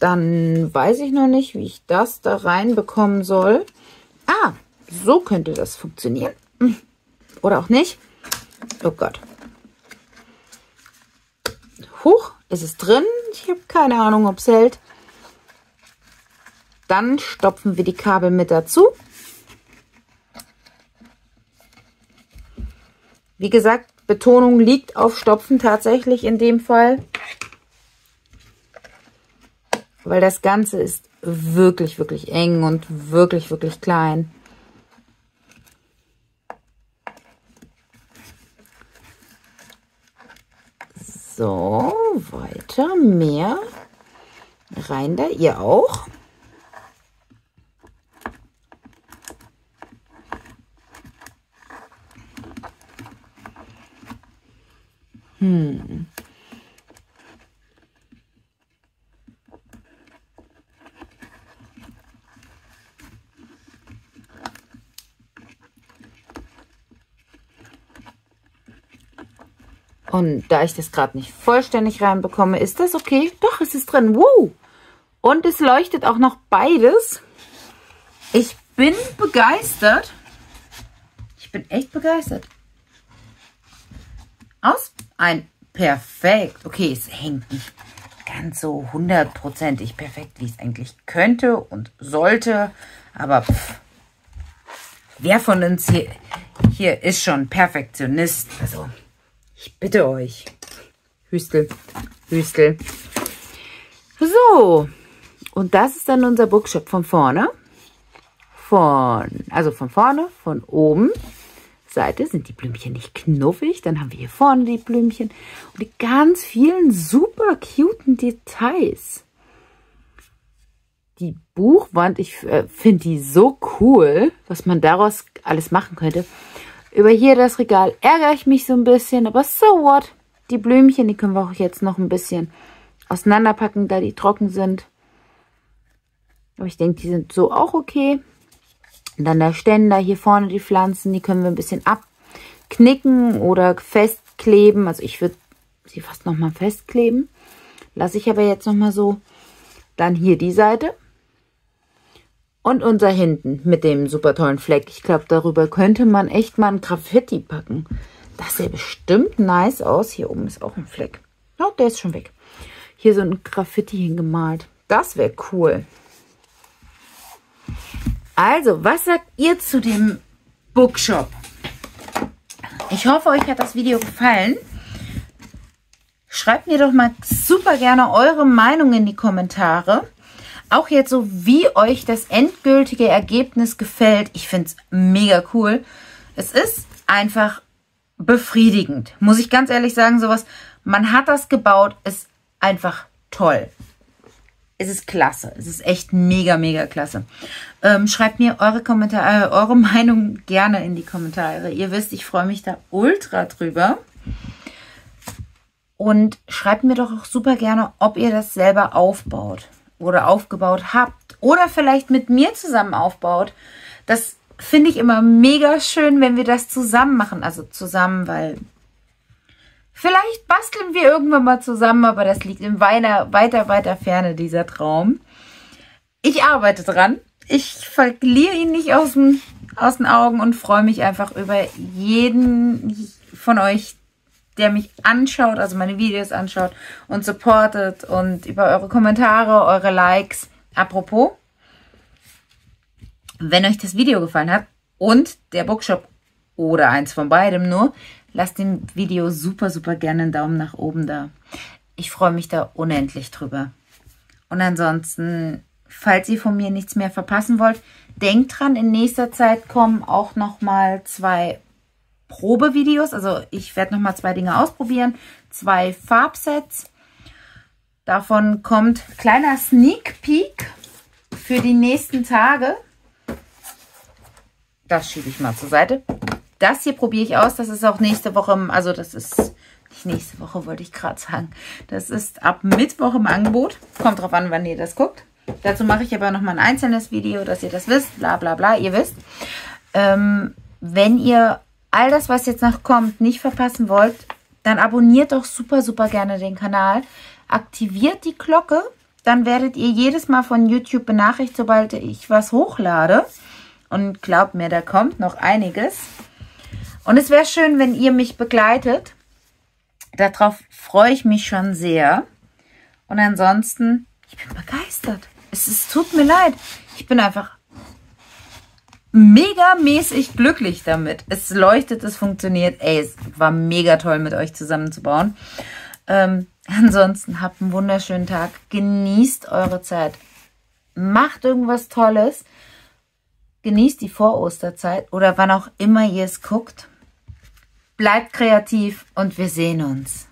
Dann weiß ich noch nicht, wie ich das da reinbekommen soll. Ah, so könnte das funktionieren. Oder auch nicht. Oh Gott. Huch, ist es drin? Ich habe keine Ahnung, ob es hält. Dann stopfen wir die Kabel mit dazu. Wie gesagt, Betonung liegt auf Stopfen tatsächlich in dem Fall. Weil das Ganze ist wirklich, wirklich eng und wirklich, wirklich klein. So, weiter, mehr. Rein da, ihr auch. Hm. Und da ich das gerade nicht vollständig reinbekomme, ist das okay. Doch, es ist drin. Wow. Und es leuchtet auch noch beides. Ich bin begeistert. Ich bin echt begeistert. Aus. Ein. Perfekt. Okay, es hängt nicht ganz so hundertprozentig perfekt, wie es eigentlich könnte und sollte. Aber pff, wer von uns hier, hier ist schon Perfektionist? Also, ich bitte euch. Hüstel, Hüstel. So, und das ist dann unser Bookshop von vorne. Von, also von vorne, von oben. Seite sind die Blümchen nicht knuffig. Dann haben wir hier vorne die Blümchen und die ganz vielen super cuten Details. Die Buchwand, ich äh, finde die so cool, was man daraus alles machen könnte. Über hier das Regal ärgere ich mich so ein bisschen, aber so what? Die Blümchen, die können wir auch jetzt noch ein bisschen auseinanderpacken, da die trocken sind. Aber ich denke, die sind so auch okay. Und dann der Ständer, hier vorne die Pflanzen, die können wir ein bisschen abknicken oder festkleben. Also ich würde sie fast nochmal festkleben. Lasse ich aber jetzt nochmal so. Dann hier die Seite. Und unser hinten mit dem super tollen Fleck. Ich glaube, darüber könnte man echt mal ein Graffiti packen. Das sieht bestimmt nice aus. Hier oben ist auch ein Fleck. Oh, der ist schon weg. Hier so ein Graffiti hingemalt. Das wäre cool. Also, was sagt ihr zu dem Bookshop? Ich hoffe, euch hat das Video gefallen. Schreibt mir doch mal super gerne eure Meinung in die Kommentare. Auch jetzt so, wie euch das endgültige Ergebnis gefällt. Ich finde es mega cool. Es ist einfach befriedigend. Muss ich ganz ehrlich sagen, sowas, man hat das gebaut, ist einfach toll. Es ist klasse. Es ist echt mega, mega klasse. Ähm, schreibt mir eure Kommentare, äh, eure Meinung gerne in die Kommentare. Ihr wisst, ich freue mich da ultra drüber. Und schreibt mir doch auch super gerne, ob ihr das selber aufbaut oder aufgebaut habt oder vielleicht mit mir zusammen aufbaut. Das finde ich immer mega schön, wenn wir das zusammen machen. Also zusammen, weil... Vielleicht basteln wir irgendwann mal zusammen, aber das liegt in weiter, weiter, weiter Ferne, dieser Traum. Ich arbeite dran. Ich verliere ihn nicht aus den, aus den Augen und freue mich einfach über jeden von euch, der mich anschaut, also meine Videos anschaut und supportet und über eure Kommentare, eure Likes. Apropos, wenn euch das Video gefallen hat und der Bookshop oder eins von beidem nur, lasst dem Video super, super gerne einen Daumen nach oben da. Ich freue mich da unendlich drüber. Und ansonsten, falls ihr von mir nichts mehr verpassen wollt, denkt dran, in nächster Zeit kommen auch nochmal zwei Probevideos. Also ich werde nochmal zwei Dinge ausprobieren. Zwei Farbsets. Davon kommt ein kleiner Sneak Peek für die nächsten Tage. Das schiebe ich mal zur Seite. Das hier probiere ich aus. Das ist auch nächste Woche, also das ist nicht nächste Woche, wollte ich gerade sagen. Das ist ab Mittwoch im Angebot. Kommt drauf an, wann ihr das guckt. Dazu mache ich aber nochmal ein einzelnes Video, dass ihr das wisst. Bla, bla, bla. Ihr wisst. Ähm, wenn ihr all das, was jetzt noch kommt, nicht verpassen wollt, dann abonniert doch super, super gerne den Kanal. Aktiviert die Glocke, dann werdet ihr jedes Mal von YouTube benachrichtigt, sobald ich was hochlade. Und glaubt mir, da kommt noch einiges. Und es wäre schön, wenn ihr mich begleitet. Darauf freue ich mich schon sehr. Und ansonsten, ich bin begeistert. Es, es tut mir leid. Ich bin einfach megamäßig glücklich damit. Es leuchtet, es funktioniert. Ey, es war mega toll, mit euch zusammenzubauen. Ähm, ansonsten habt einen wunderschönen Tag. Genießt eure Zeit. Macht irgendwas Tolles. Genießt die Vorosterzeit oder wann auch immer ihr es guckt. Bleibt kreativ und wir sehen uns.